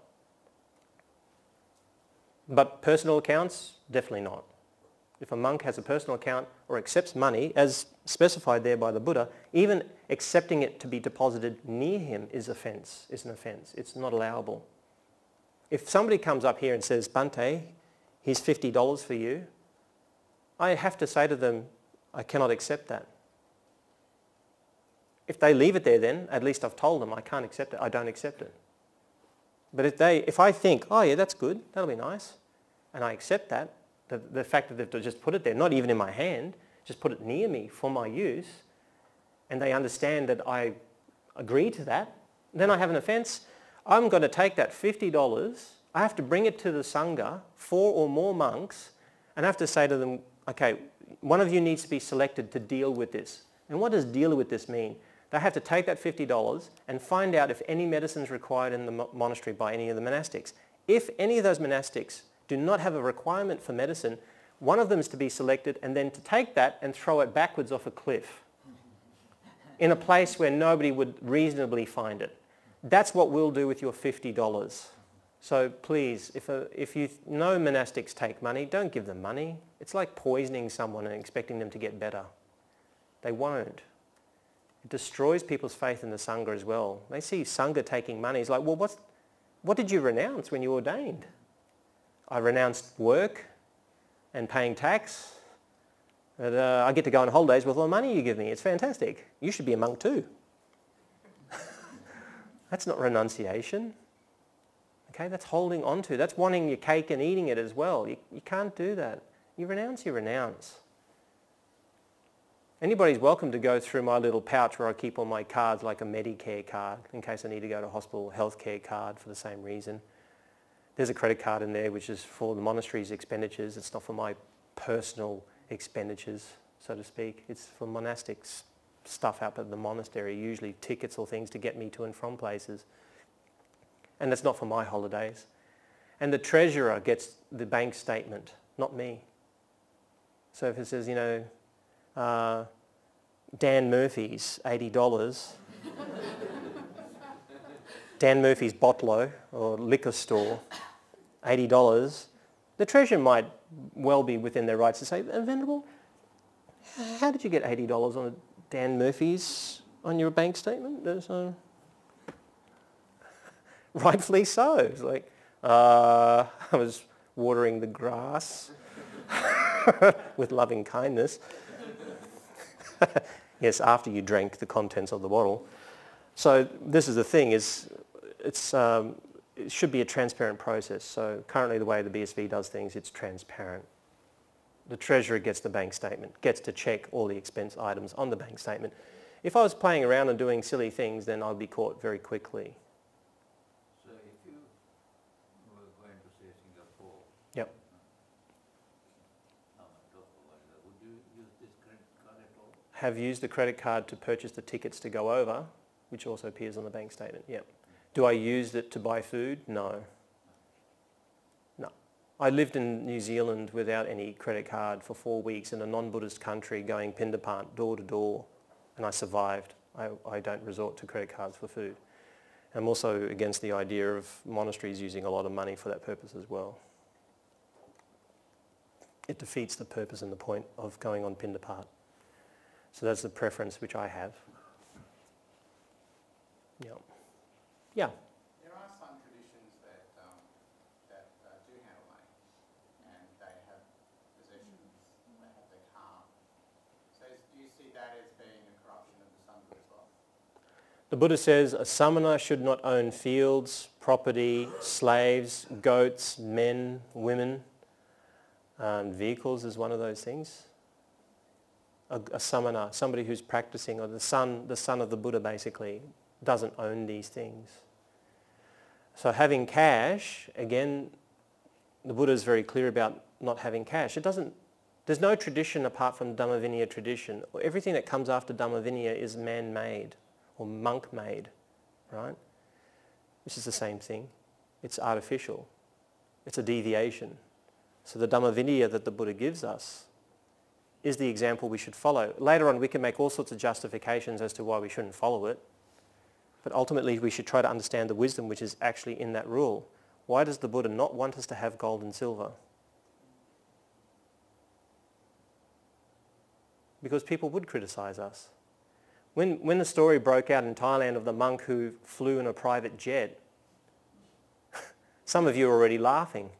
But personal accounts, definitely not. If a monk has a personal account or accepts money, as specified there by the Buddha, even accepting it to be deposited near him is offence, is an offence. It's not allowable. If somebody comes up here and says, Bhante, here's fifty dollars for you, I have to say to them, I cannot accept that. If they leave it there then, at least I've told them I can't accept it, I don't accept it. But if they, if I think, oh yeah, that's good, that'll be nice, and I accept that, the, the fact that they've just put it there, not even in my hand, just put it near me for my use, and they understand that I agree to that, then I have an offence. I'm going to take that fifty dollars, I have to bring it to the Sangha, four or more monks, and I have to say to them, okay, one of you needs to be selected to deal with this. And what does deal with this mean? They have to take that fifty dollars and find out if any medicine is required in the mo monastery by any of the monastics. If any of those monastics do not have a requirement for medicine, one of them is to be selected and then to take that and throw it backwards off a cliff in a place where nobody would reasonably find it. That's what we'll do with your fifty dollars. So please, if, a, if you know monastics take money, don't give them money. It's like poisoning someone and expecting them to get better. They won't. It destroys people's faith in the Sangha as well. They see Sangha taking money. It's like, well, what's, what did you renounce when you ordained? I renounced work and paying tax. And, uh, I get to go on holidays with all the money you give me. It's fantastic. You should be a monk too. That's not renunciation. Okay, that's holding on to. That's wanting your cake and eating it as well. You, you can't do that. You renounce, you renounce. Anybody's welcome to go through my little pouch where I keep all my cards, like a Medicare card, in case I need to go to hospital, healthcare card for the same reason. There's a credit card in there which is for the monastery's expenditures. It's not for my personal expenditures, so to speak. It's for monastic stuff up at the monastery, usually tickets or things to get me to and from places. And that's not for my holidays. And the treasurer gets the bank statement, not me. So if it says, you know, Uh, Dan Murphy's eighty dollars, Dan Murphy's botlo or liquor store, eighty dollars, the treasurer might well be within their rights to say, Venerable, how did you get eighty dollars on a Dan Murphy's on your bank statement? Uh, rightfully so. It's like, uh, I was watering the grass with loving kindness. Yes, after you drank the contents of the bottle. So this is the thing, is it's um, it should be a transparent process. So currently the way the B S V does things, it's transparent. The treasurer gets the bank statement, gets to check all the expense items on the bank statement. If I was playing around and doing silly things, then I'd be caught very quickly. So if you were going to say Singapore, yep. uh, would you use this credit card at all? Have used the credit card to purchase the tickets to go over, which also appears on the bank statement, yep. Do I use it to buy food? No. I lived in New Zealand without any credit card for four weeks in a non-Buddhist country going Pindapata door to door, and I survived. I, I don't resort to credit cards for food. I'm also against the idea of monasteries using a lot of money for that purpose as well. It defeats the purpose and the point of going on Pindapata. So that's the preference which I have. Yeah. Yeah. The Buddha says a samana should not own fields, property, slaves, goats, men, women, um, vehicles is one of those things. A, a samana, somebody who's practicing, or the son, the son of the Buddha basically, doesn't own these things. So having cash, again, the Buddha is very clear about not having cash. It doesn't, there's no tradition apart from Dhamma-Vinaya tradition. Everything that comes after Dhamma-Vinaya is man-made, or monk-made, right? This is the same thing. It's artificial. It's a deviation. So the Dhamma-Vinaya that the Buddha gives us is the example we should follow. Later on we can make all sorts of justifications as to why we shouldn't follow it, but ultimately we should try to understand the wisdom which is actually in that rule. Why does the Buddha not want us to have gold and silver? Because people would criticize us. When, when the story broke out in Thailand of the monk who flew in a private jet, some of you are already laughing,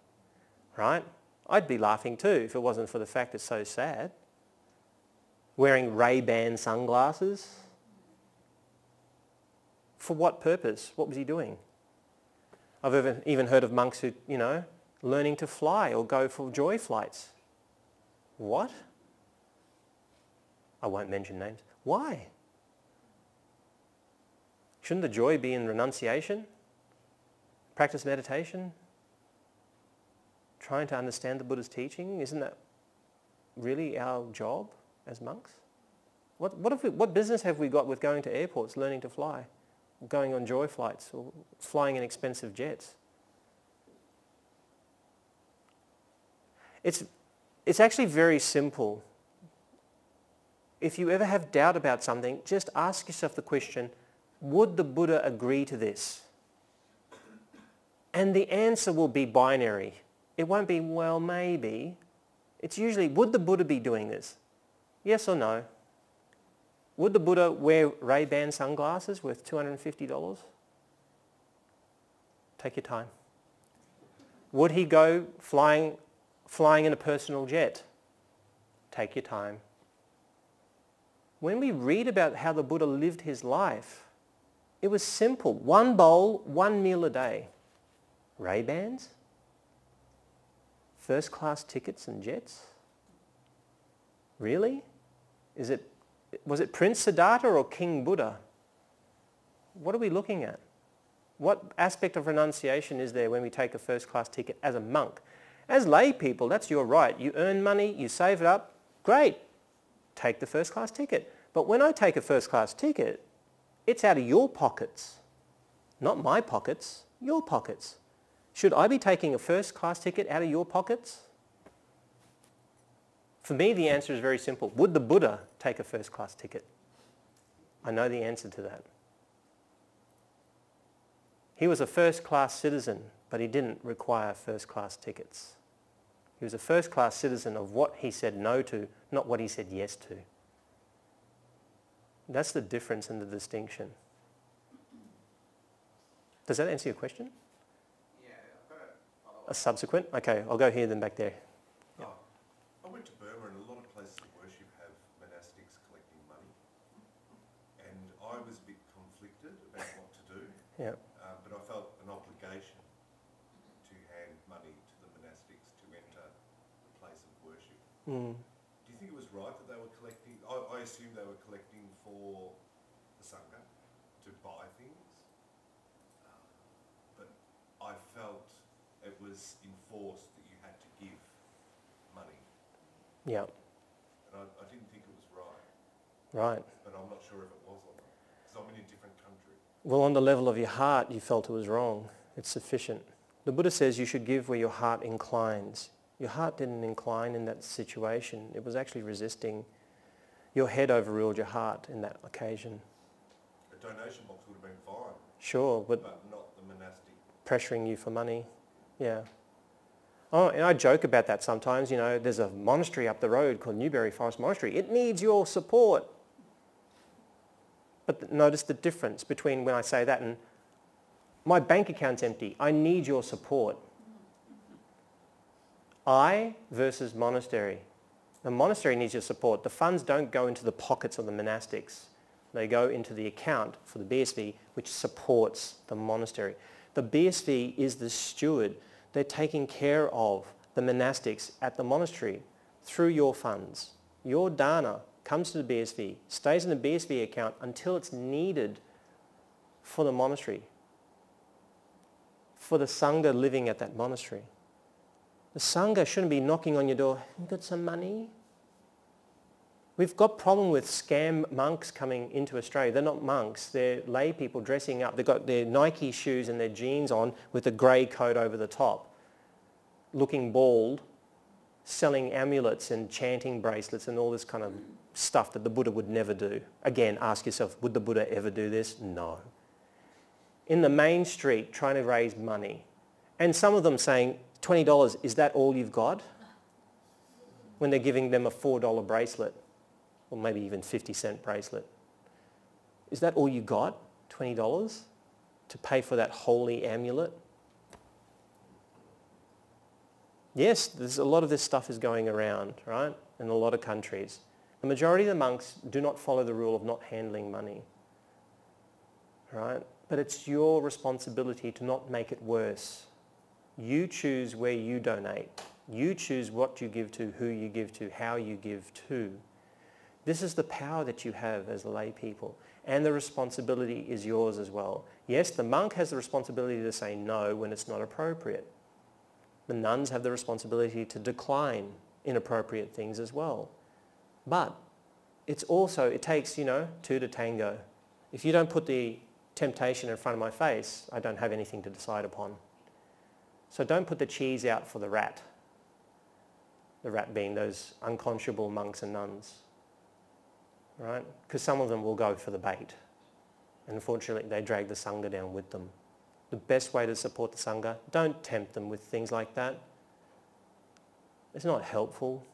right? I'd be laughing too if it wasn't for the fact it's so sad. Wearing Ray-Ban sunglasses. For what purpose? What was he doing? I've ever, even heard of monks who, you know, learning to fly or go for joy flights. What? I won't mention names. Why? Shouldn't the joy be in renunciation? Practice meditation? Trying to understand the Buddha's teaching? Isn't that really our job as monks? What, what, have we, what business have we got with going to airports, learning to fly, or going on joy flights, or flying in expensive jets? It's, it's actually very simple. If you ever have doubt about something, just ask yourself the question, would the Buddha agree to this? And the answer will be binary. It won't be, well, maybe. It's usually, would the Buddha be doing this? Yes or no? Would the Buddha wear Ray-Ban sunglasses worth two hundred fifty dollars? Take your time. Would he go flying, flying in a personal jet? Take your time. When we read about how the Buddha lived his life, it was simple. One bowl, one meal a day. Ray-Bans? First class tickets and jets? Really? Is it, was it Prince Siddhartha or King Buddha? What are we looking at? What aspect of renunciation is there when we take a first class ticket as a monk? As lay people, that's your right. You earn money, you save it up, great. Take the first class ticket. But when I take a first class ticket, it's out of your pockets, not my pockets, your pockets. Should I be taking a first class ticket out of your pockets? For me, the answer is very simple. Would the Buddha take a first class ticket? I know the answer to that. He was a first class citizen, but he didn't require first class tickets. He was a first class citizen of what he said no to, not what he said yes to. That's the difference and the distinction. Does that answer your question? Yeah, I've got a follow-up. A subsequent? Okay, I'll go here then back there. Yeah. Oh, I went to Burma and a lot of places of worship have monastics collecting money. And I was a bit conflicted about what to do. Yeah. Uh, but I felt Mm. Do you think it was right that they were collecting? I, I assume they were collecting for the Sangha to buy things, uh, but I felt it was enforced that you had to give money. Yeah. And I, I didn't think it was right. Right. But I'm not sure if it was or not. Because I'm in a different country. Well, on the level of your heart, you felt it was wrong. It's sufficient. The Buddha says you should give where your heart inclines. Your heart didn't incline in that situation. It was actually resisting. Your head overruled your heart in that occasion. A donation box would have been fine. Sure, but, but not the monastic. Pressuring you for money. Yeah. Oh, and I joke about that sometimes. You know, there's a monastery up the road called Newbury Forest Monastery. It needs your support. But th- notice the difference between when I say that and my bank account's empty. I need your support. I versus monastery. The monastery needs your support. The funds don't go into the pockets of the monastics. They go into the account for the B S V, which supports the monastery. The B S V is the steward. They're taking care of the monastics at the monastery through your funds. Your dana comes to the B S V, stays in the B S V account until it's needed for the monastery, for the Sangha living at that monastery. The Sangha shouldn't be knocking on your door, have you got some money? We've got problem with scam monks coming into Australia. They're not monks, they're lay people dressing up. They've got their Nike shoes and their jeans on with a grey coat over the top, looking bald, selling amulets and chanting bracelets and all this kind of stuff that the Buddha would never do. Again, ask yourself, would the Buddha ever do this? No. In the main street trying to raise money. And some of them saying, twenty dollars, is that all you've got? When they're giving them a four dollar bracelet, or maybe even fifty cent bracelet. Is that all you got, twenty dollars, to pay for that holy amulet? Yes, there's a lot of this stuff is going around, right, in a lot of countries. The majority of the monks do not follow the rule of not handling money, right? But it's your responsibility to not make it worse. You choose where you donate. You choose what you give to, who you give to, how you give to. This is the power that you have as lay people, and the responsibility is yours as well. Yes, the monk has the responsibility to say no when it's not appropriate. The nuns have the responsibility to decline inappropriate things as well. But it's also, it takes, you know, two to tango. If you don't put the temptation in front of my face, I don't have anything to decide upon. So don't put the cheese out for the rat. The rat being those unconscionable monks and nuns. Right? Because some of them will go for the bait. And unfortunately, they drag the Sangha down with them. The best way to support the Sangha, don't tempt them with things like that. It's not helpful.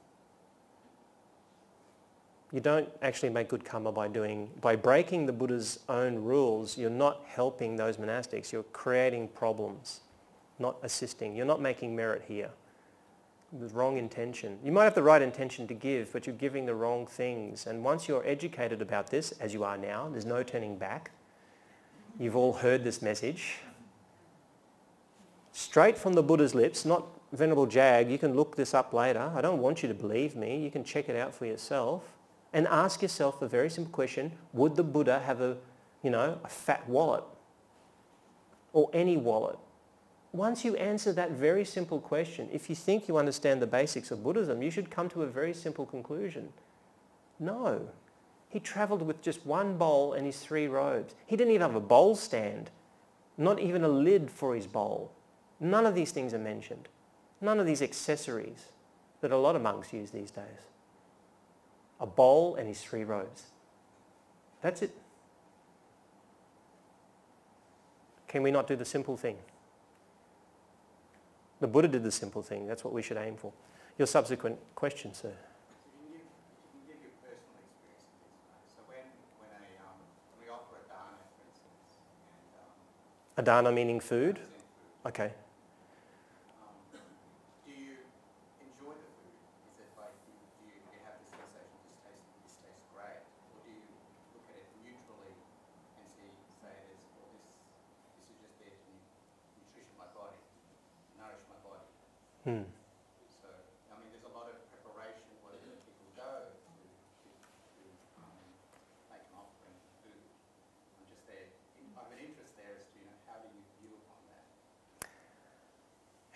You don't actually make good karma by doing, by breaking the Buddha's own rules. You're not helping those monastics. You're creating problems, not assisting. You're not making merit here. The wrong intention. You might have the right intention to give, but you're giving the wrong things. And once you're educated about this, as you are now, there's no turning back. You've all heard this message. Straight from the Buddha's lips, not Venerable Jag. You can look this up later. I don't want you to believe me. You can check it out for yourself. And ask yourself a very simple question. Would the Buddha have a, you know, a fat wallet? Or any wallet? Once you answer that very simple question, if you think you understand the basics of Buddhism, you should come to a very simple conclusion. No. He travelled with just one bowl and his three robes. He didn't even have a bowl stand. Not even a lid for his bowl. None of these things are mentioned. None of these accessories that a lot of monks use these days. A bowl and his three robes. That's it. Can we not do the simple thing? The Buddha did the simple thing. That's what we should aim for. Your subsequent question, sir. Adana meaning food? Okay. Um, do you enjoy the food? Is it like, do you have the sensation this tastes, this tastes great? Or do you look at it neutrally and see, say, this, well, this, this is just there to nutrition my body, nourish my body? Hmm. So, I mean, there's a lot of preparation.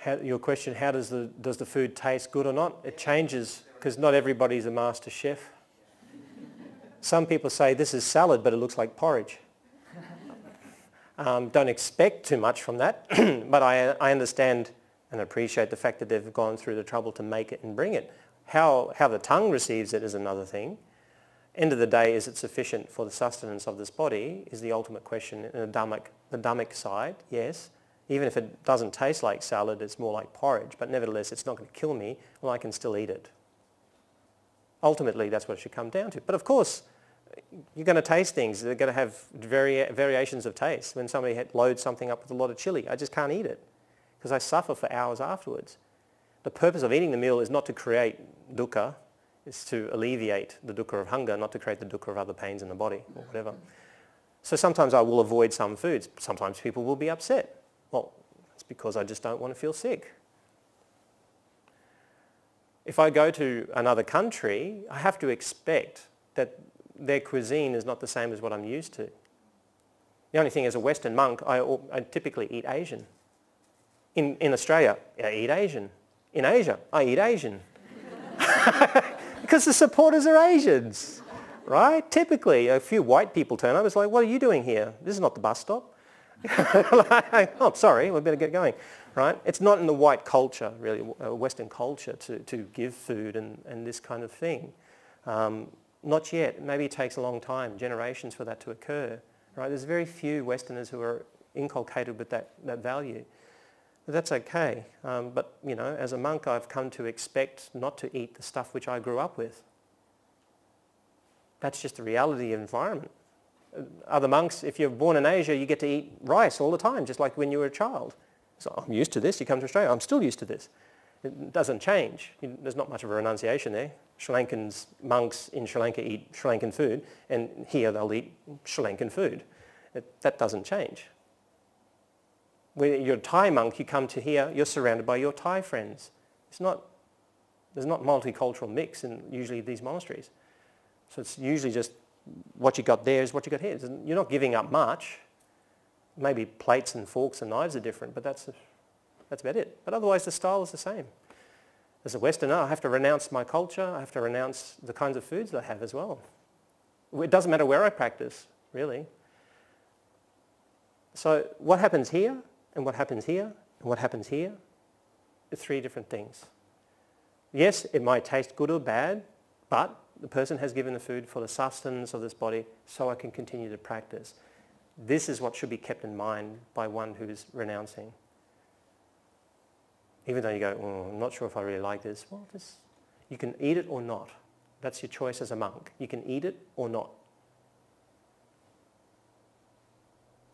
how, your question, how does the, does the food taste good or not? It changes because not everybody's a master chef. Some people say, this is salad, but it looks like porridge. Um, don't expect too much from that, but I, I understand and appreciate the fact that they've gone through the trouble to make it and bring it. How, how the tongue receives it is another thing. End of the day, is it sufficient for the sustenance of this body is the ultimate question in the Dhammic, the Dhammic side, yes. Even if it doesn't taste like salad, it's more like porridge, but nevertheless, it's not going to kill me, and I can still eat it. Ultimately, that's what it should come down to. But of course, you're going to taste things. They're going to have vari variations of taste. When somebody had loads something up with a lot of chili, I just can't eat it because I suffer for hours afterwards. The purpose of eating the meal is not to create dukkha. It's to alleviate the dukkha of hunger, not to create the dukkha of other pains in the body or whatever. So sometimes I will avoid some foods. Sometimes people will be upset. Well, it's because I just don't want to feel sick. If I go to another country, I have to expect that their cuisine is not the same as what I'm used to. The only thing, as a Western monk, I, I typically eat Asian. In, in Australia, I eat Asian. In Asia, I eat Asian. Because the supporters are Asians, right? Typically, a few white people turn up. It's like, what are you doing here? This is not the bus stop. Like, oh, sorry, we better get going. Right? It's not in the white culture, really, Western culture, to, to give food and, and this kind of thing. Um, not yet. Maybe it takes a long time, generations for that to occur. Right? There's very few Westerners who are inculcated with that, that value. But that's okay. Um, but, you know, as a monk, I've come to expect not to eat the stuff which I grew up with. That's just the reality of the environment. Other monks, if you're born in Asia, you get to eat rice all the time, just like when you were a child. So I'm used to this. You come to Australia, I'm still used to this. It doesn't change. There's not much of a renunciation there. Sri Lankans, monks in Sri Lanka eat Sri Lankan food, and here they'll eat Sri Lankan food. It, that doesn't change. When you're a Thai monk, you come to here, you're surrounded by your Thai friends. It's not, there's not multicultural mix in usually these monasteries. So it's usually just what you got there is what you got here. You're not giving up much. Maybe plates and forks and knives are different, but that's, that's about it. But otherwise, the style is the same. As a Westerner, I have to renounce my culture. I have to renounce the kinds of foods that I have as well. It doesn't matter where I practice, really. So what happens here, and what happens here, and what happens here, are three different things. Yes, it might taste good or bad, but the person has given the food for the sustenance of this body, so I can continue to practice. This is what should be kept in mind by one who is renouncing. Even though you go, oh, I'm not sure if I really like this. Well, this, you can eat it or not. That's your choice as a monk. You can eat it or not.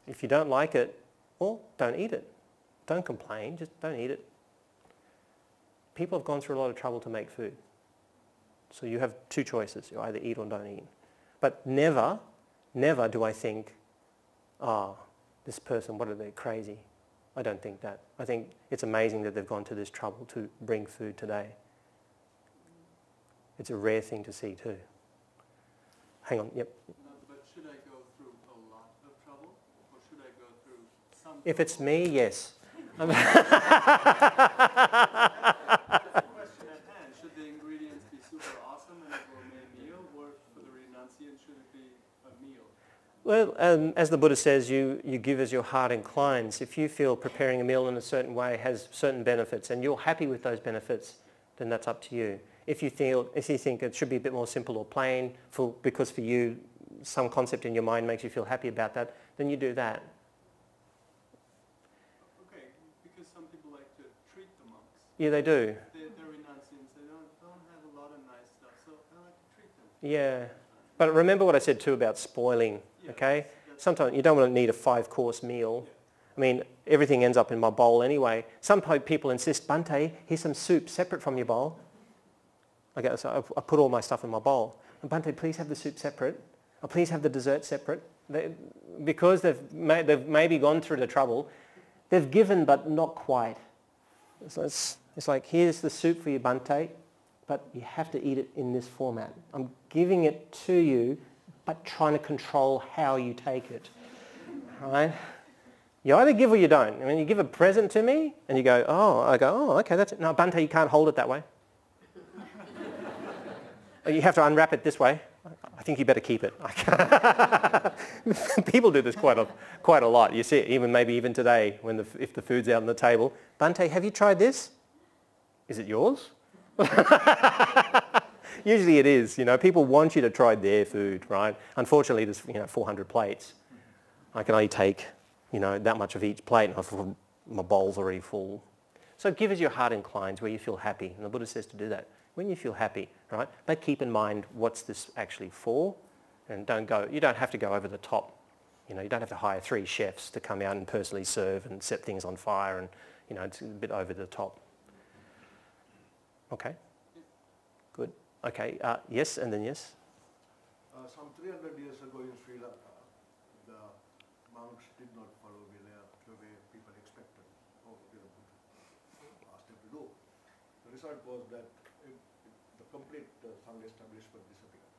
If you don't like it, well, don't eat it. Don't complain, just don't eat it. People have gone through a lot of trouble to make food. So you have two choices. You either eat or don't eat. But never, never do I think, ah, oh, this person, what are they, crazy? I don't think that. I think it's amazing that they've gone to this trouble to bring food today. It's a rare thing to see too. Hang on, yep. No, but should I go through a lot of trouble? Or should I go through some trouble? If it's me, yes. That's the question at hand. Should the ingredients be super awesome and it will make a meal? Or for the renunciant, should it be a meal? Well, um, as the Buddha says, you, you give as your heart inclines. If you feel preparing a meal in a certain way has certain benefits and you're happy with those benefits, then that's up to you. If you, feel, if you think it should be a bit more simple or plain for, because for you some concept in your mind makes you feel happy about that, then you do that. Okay, because some people like to treat the monks. Yeah, they do. They're, they're renunciants. They don't, don't have a lot of nice stuff, so I like to treat them. Yeah, but remember what I said too about spoiling. Okay, sometimes you don't want to need a five-course meal. I mean, everything ends up in my bowl anyway. Some people insist, Bhante, here's some soup separate from your bowl. Okay, so I put all my stuff in my bowl. And Bhante, please have the soup separate. Or please have the dessert separate. They, because they've, may, they've maybe gone through the trouble, they've given but not quite. So it's, it's like, here's the soup for you, Bhante, but you have to eat it in this format. I'm giving it to you, but trying to control how you take it, right? You either give or you don't. I mean, you give a present to me and you go, oh, I go, oh, okay, that's it. No, Bhante, you can't hold it that way. You have to unwrap it this way. I think you better keep it. People do this quite a, quite a lot. You see it even maybe even today when the, if the food's out on the table. Bhante, have you tried this? Is it yours? Usually it is. You know, people want you to try their food, right? Unfortunately, there's you know four hundred plates. I can only take you know that much of each plate, and I've, my bowl's already full. So give as your heart inclines, where you feel happy, and the Buddha says to do that. When you feel happy, right? But keep in mind what's this actually for, and don't go. You don't have to go over the top. You know, you don't have to hire three chefs to come out and personally serve and set things on fire, and you know, it's a bit over the top. Okay. Good. Okay. Uh, yes, and then yes. Uh, some three hundred years ago in Sri Lanka, the monks did not follow Vinaya the way people expected, or the Buddha asked them to do. The result was that complete uh, Sangha establishment disappeared.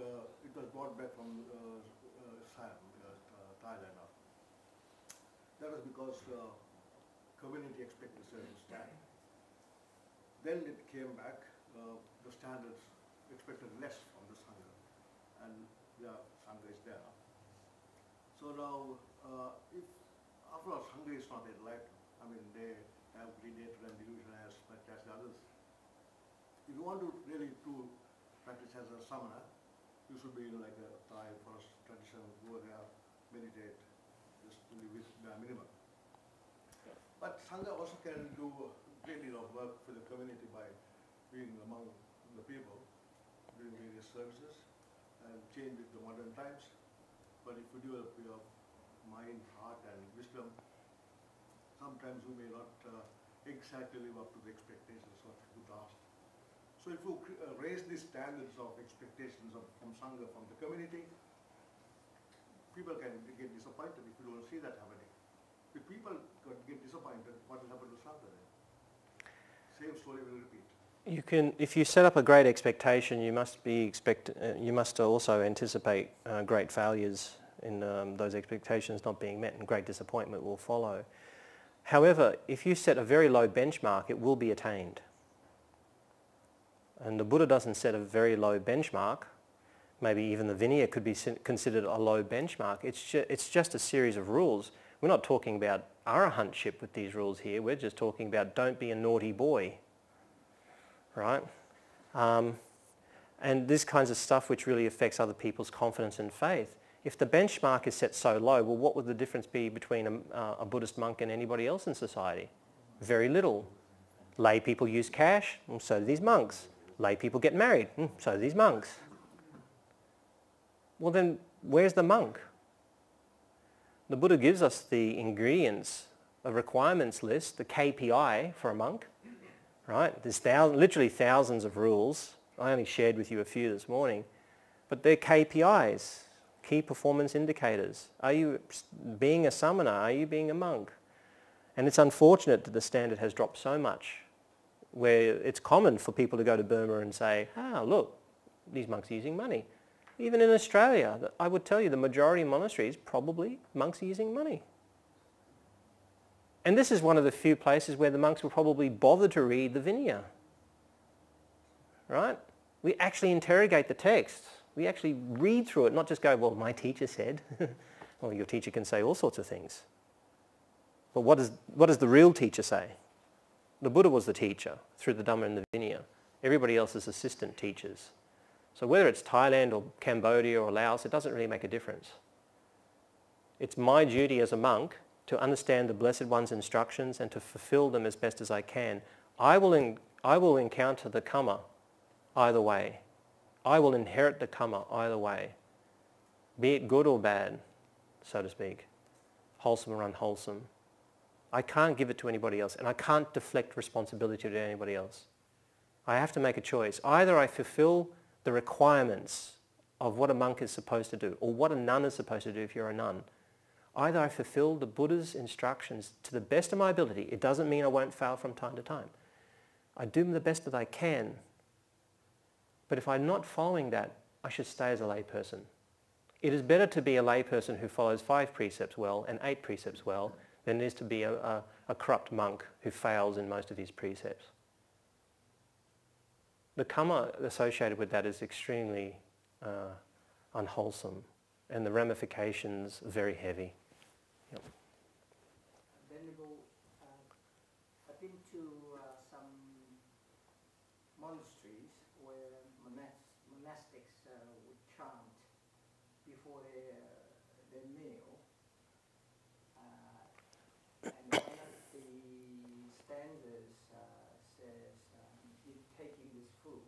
The, it was brought back from uh, uh, Siam, uh, Thailand. That was because uh, community expected a certain standard. Then it came back, uh, the standards expected less from the Sangha, and the Sangha is there. So now, uh, if, after all, Sangha is not enlightened. I mean, they have predated and delusion as much as the others. If you want to really to practice as a samana, you should be in like a Thai forest tradition, go there, meditate, just live with the minimum. But Sangha also can do a great deal of work for the community by being among the people, doing various services, and change with the modern times. But if you develop your mind, heart, and wisdom, sometimes you may not uh, exactly live up to the expectations of the past. So if you raise the standards of expectations of, from Sangha, from the community, people can get disappointed if you don't see that happening. If people get disappointed, what will happen to Sangha then? Same story will repeat. You can, if you set up a great expectation, you must be expect, uh, you must also anticipate uh, great failures in um, those expectations not being met, and great disappointment will follow. However, if you set a very low benchmark, it will be attained. And the Buddha doesn't set a very low benchmark. Maybe even the Vinaya could be considered a low benchmark. It's, ju it's just a series of rules. We're not talking about arahantship with these rules here. We're just talking about don't be a naughty boy, right? Um, and this kinds of stuff which really affects other people's confidence and faith. If the benchmark is set so low, well, what would the difference be between a, uh, a Buddhist monk and anybody else in society? Very little. Lay people use cash, and so do these monks. Lay people get married, mm, so do these monks. Well then, where's the monk? The Buddha gives us the ingredients, a requirements list, the K P I for a monk, right? There's thousands, literally thousands of rules. I only shared with you a few this morning, but they're K P Is, key performance indicators. Are you being a samana? Are you being a monk? And it's unfortunate that the standard has dropped so much, where it's common for people to go to Burma and say, ah, look, these monks are using money. Even in Australia, I would tell you the majority of monasteries, probably monks are using money. And this is one of the few places where the monks will probably bother to read the Vinaya, right? We actually interrogate the text. We actually read through it, not just go, well, my teacher said. Well, your teacher can say all sorts of things. But what does, what does the real teacher say? The Buddha was the teacher through the Dhamma and the Vinaya. Everybody else is assistant teachers. So whether it's Thailand or Cambodia or Laos, it doesn't really make a difference. It's my duty as a monk to understand the Blessed One's instructions and to fulfill them as best as I can. I will, in, I will encounter the karma either way. I will inherit the karma either way, be it good or bad, so to speak, wholesome or unwholesome. I can't give it to anybody else, and I can't deflect responsibility to anybody else. I have to make a choice. Either I fulfill the requirements of what a monk is supposed to do, or what a nun is supposed to do if you're a nun. Either I fulfill the Buddha's instructions to the best of my ability. It doesn't mean I won't fail from time to time. I do the best that I can. But if I'm not following that, I should stay as a lay person. It is better to be a layperson who follows five precepts well and eight precepts well than it is to be a, a, a corrupt monk who fails in most of his precepts. The karma associated with that is extremely uh, unwholesome, and the ramifications are very heavy. Yep. Venerable, uh, I've been to uh, some monasteries where monas monastics uh, would chant before their, their meal, uh, and one of the stanzas uh, says, um, in taking this food,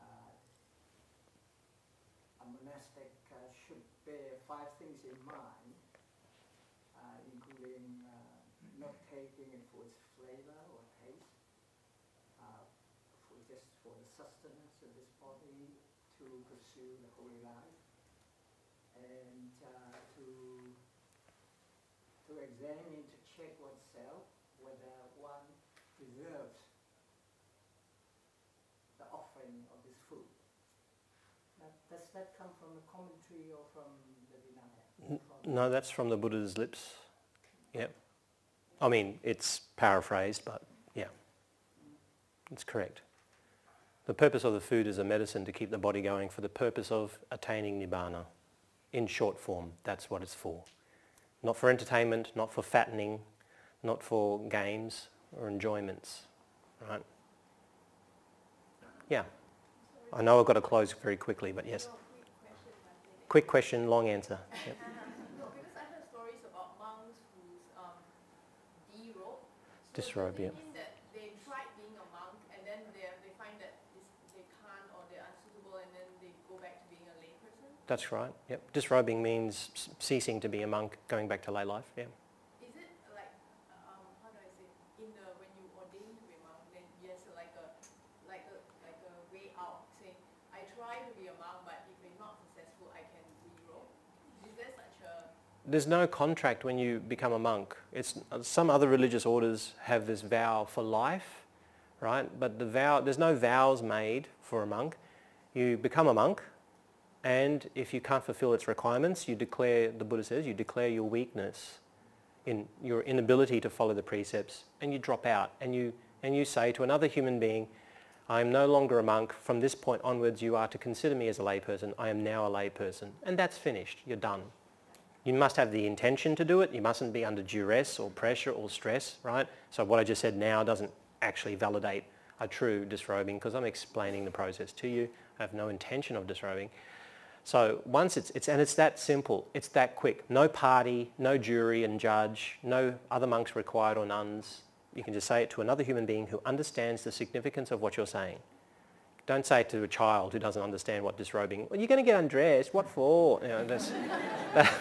uh, a monastic uh, should bear five things in mind, Uh, including uh, not taking it for its flavor or taste, uh, for just for the sustenance of this body, to pursue the holy life, and uh, to to examine, to check oneself whether one deserves the offering of this food. Now, does that come from the commentary or from the Vinaya? No, that's from the Buddha's lips. Yeah. I mean, it's paraphrased, but yeah, it's correct. The purpose of the food is a medicine to keep the body going for the purpose of attaining Nibbana. In short form, that's what it's for. Not for entertainment, not for fattening, not for games or enjoyments, right? Yeah. I know I've got to close very quickly, but yes. Quick question, long answer. Yep. No, because I heard stories about monks who um, derobe. So disrobe, yeah. That they tried being a monk and then they, they find that they can't or they're unsuitable and then they go back to being a lay person? That's right, yep. Disrobing means ceasing to be a monk, going back to lay life, yeah. Is it like, um, how do I say, in the, when you ordain to be a monk, then yes, like a, like a, like a way out, saying, I try to be a monk, but if it's not successful, I can derobe? Is there such a... There's no contract when you become a monk. It's, some other religious orders have this vow for life, right? But the vow, there's no vows made for a monk. You become a monk, and if you can't fulfill its requirements, you declare, the Buddha says, you declare your weakness, in your inability to follow the precepts, and you drop out, and you, and you say to another human being, I am no longer a monk. From this point onwards, you are to consider me as a layperson. I am now a layperson. And that's finished. You're done. You must have the intention to do it. You mustn't be under duress or pressure or stress, right? So what I just said now doesn't actually validate a true disrobing because I'm explaining the process to you. I have no intention of disrobing. So once it's, it's, and it's that simple. It's that quick. No party, no jury and judge, no other monks required or nuns. You can just say it to another human being who understands the significance of what you're saying. Don't say it to a child who doesn't understand what disrobing, well, you're going to get undressed, what for? You know, that's, that,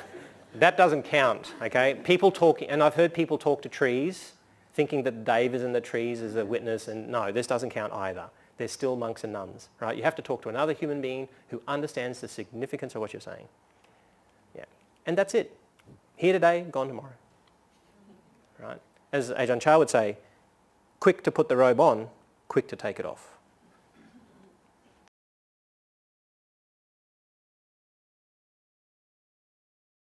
that doesn't count, okay? People talking, and I've heard people talk to trees, thinking that Dave is in the trees as a witness, and no, this doesn't count either. They're still monks and nuns, right? You have to talk to another human being who understands the significance of what you're saying. Yeah, and that's it. Here today, gone tomorrow, right? As Ajahn Chah would say, quick to put the robe on, quick to take it off.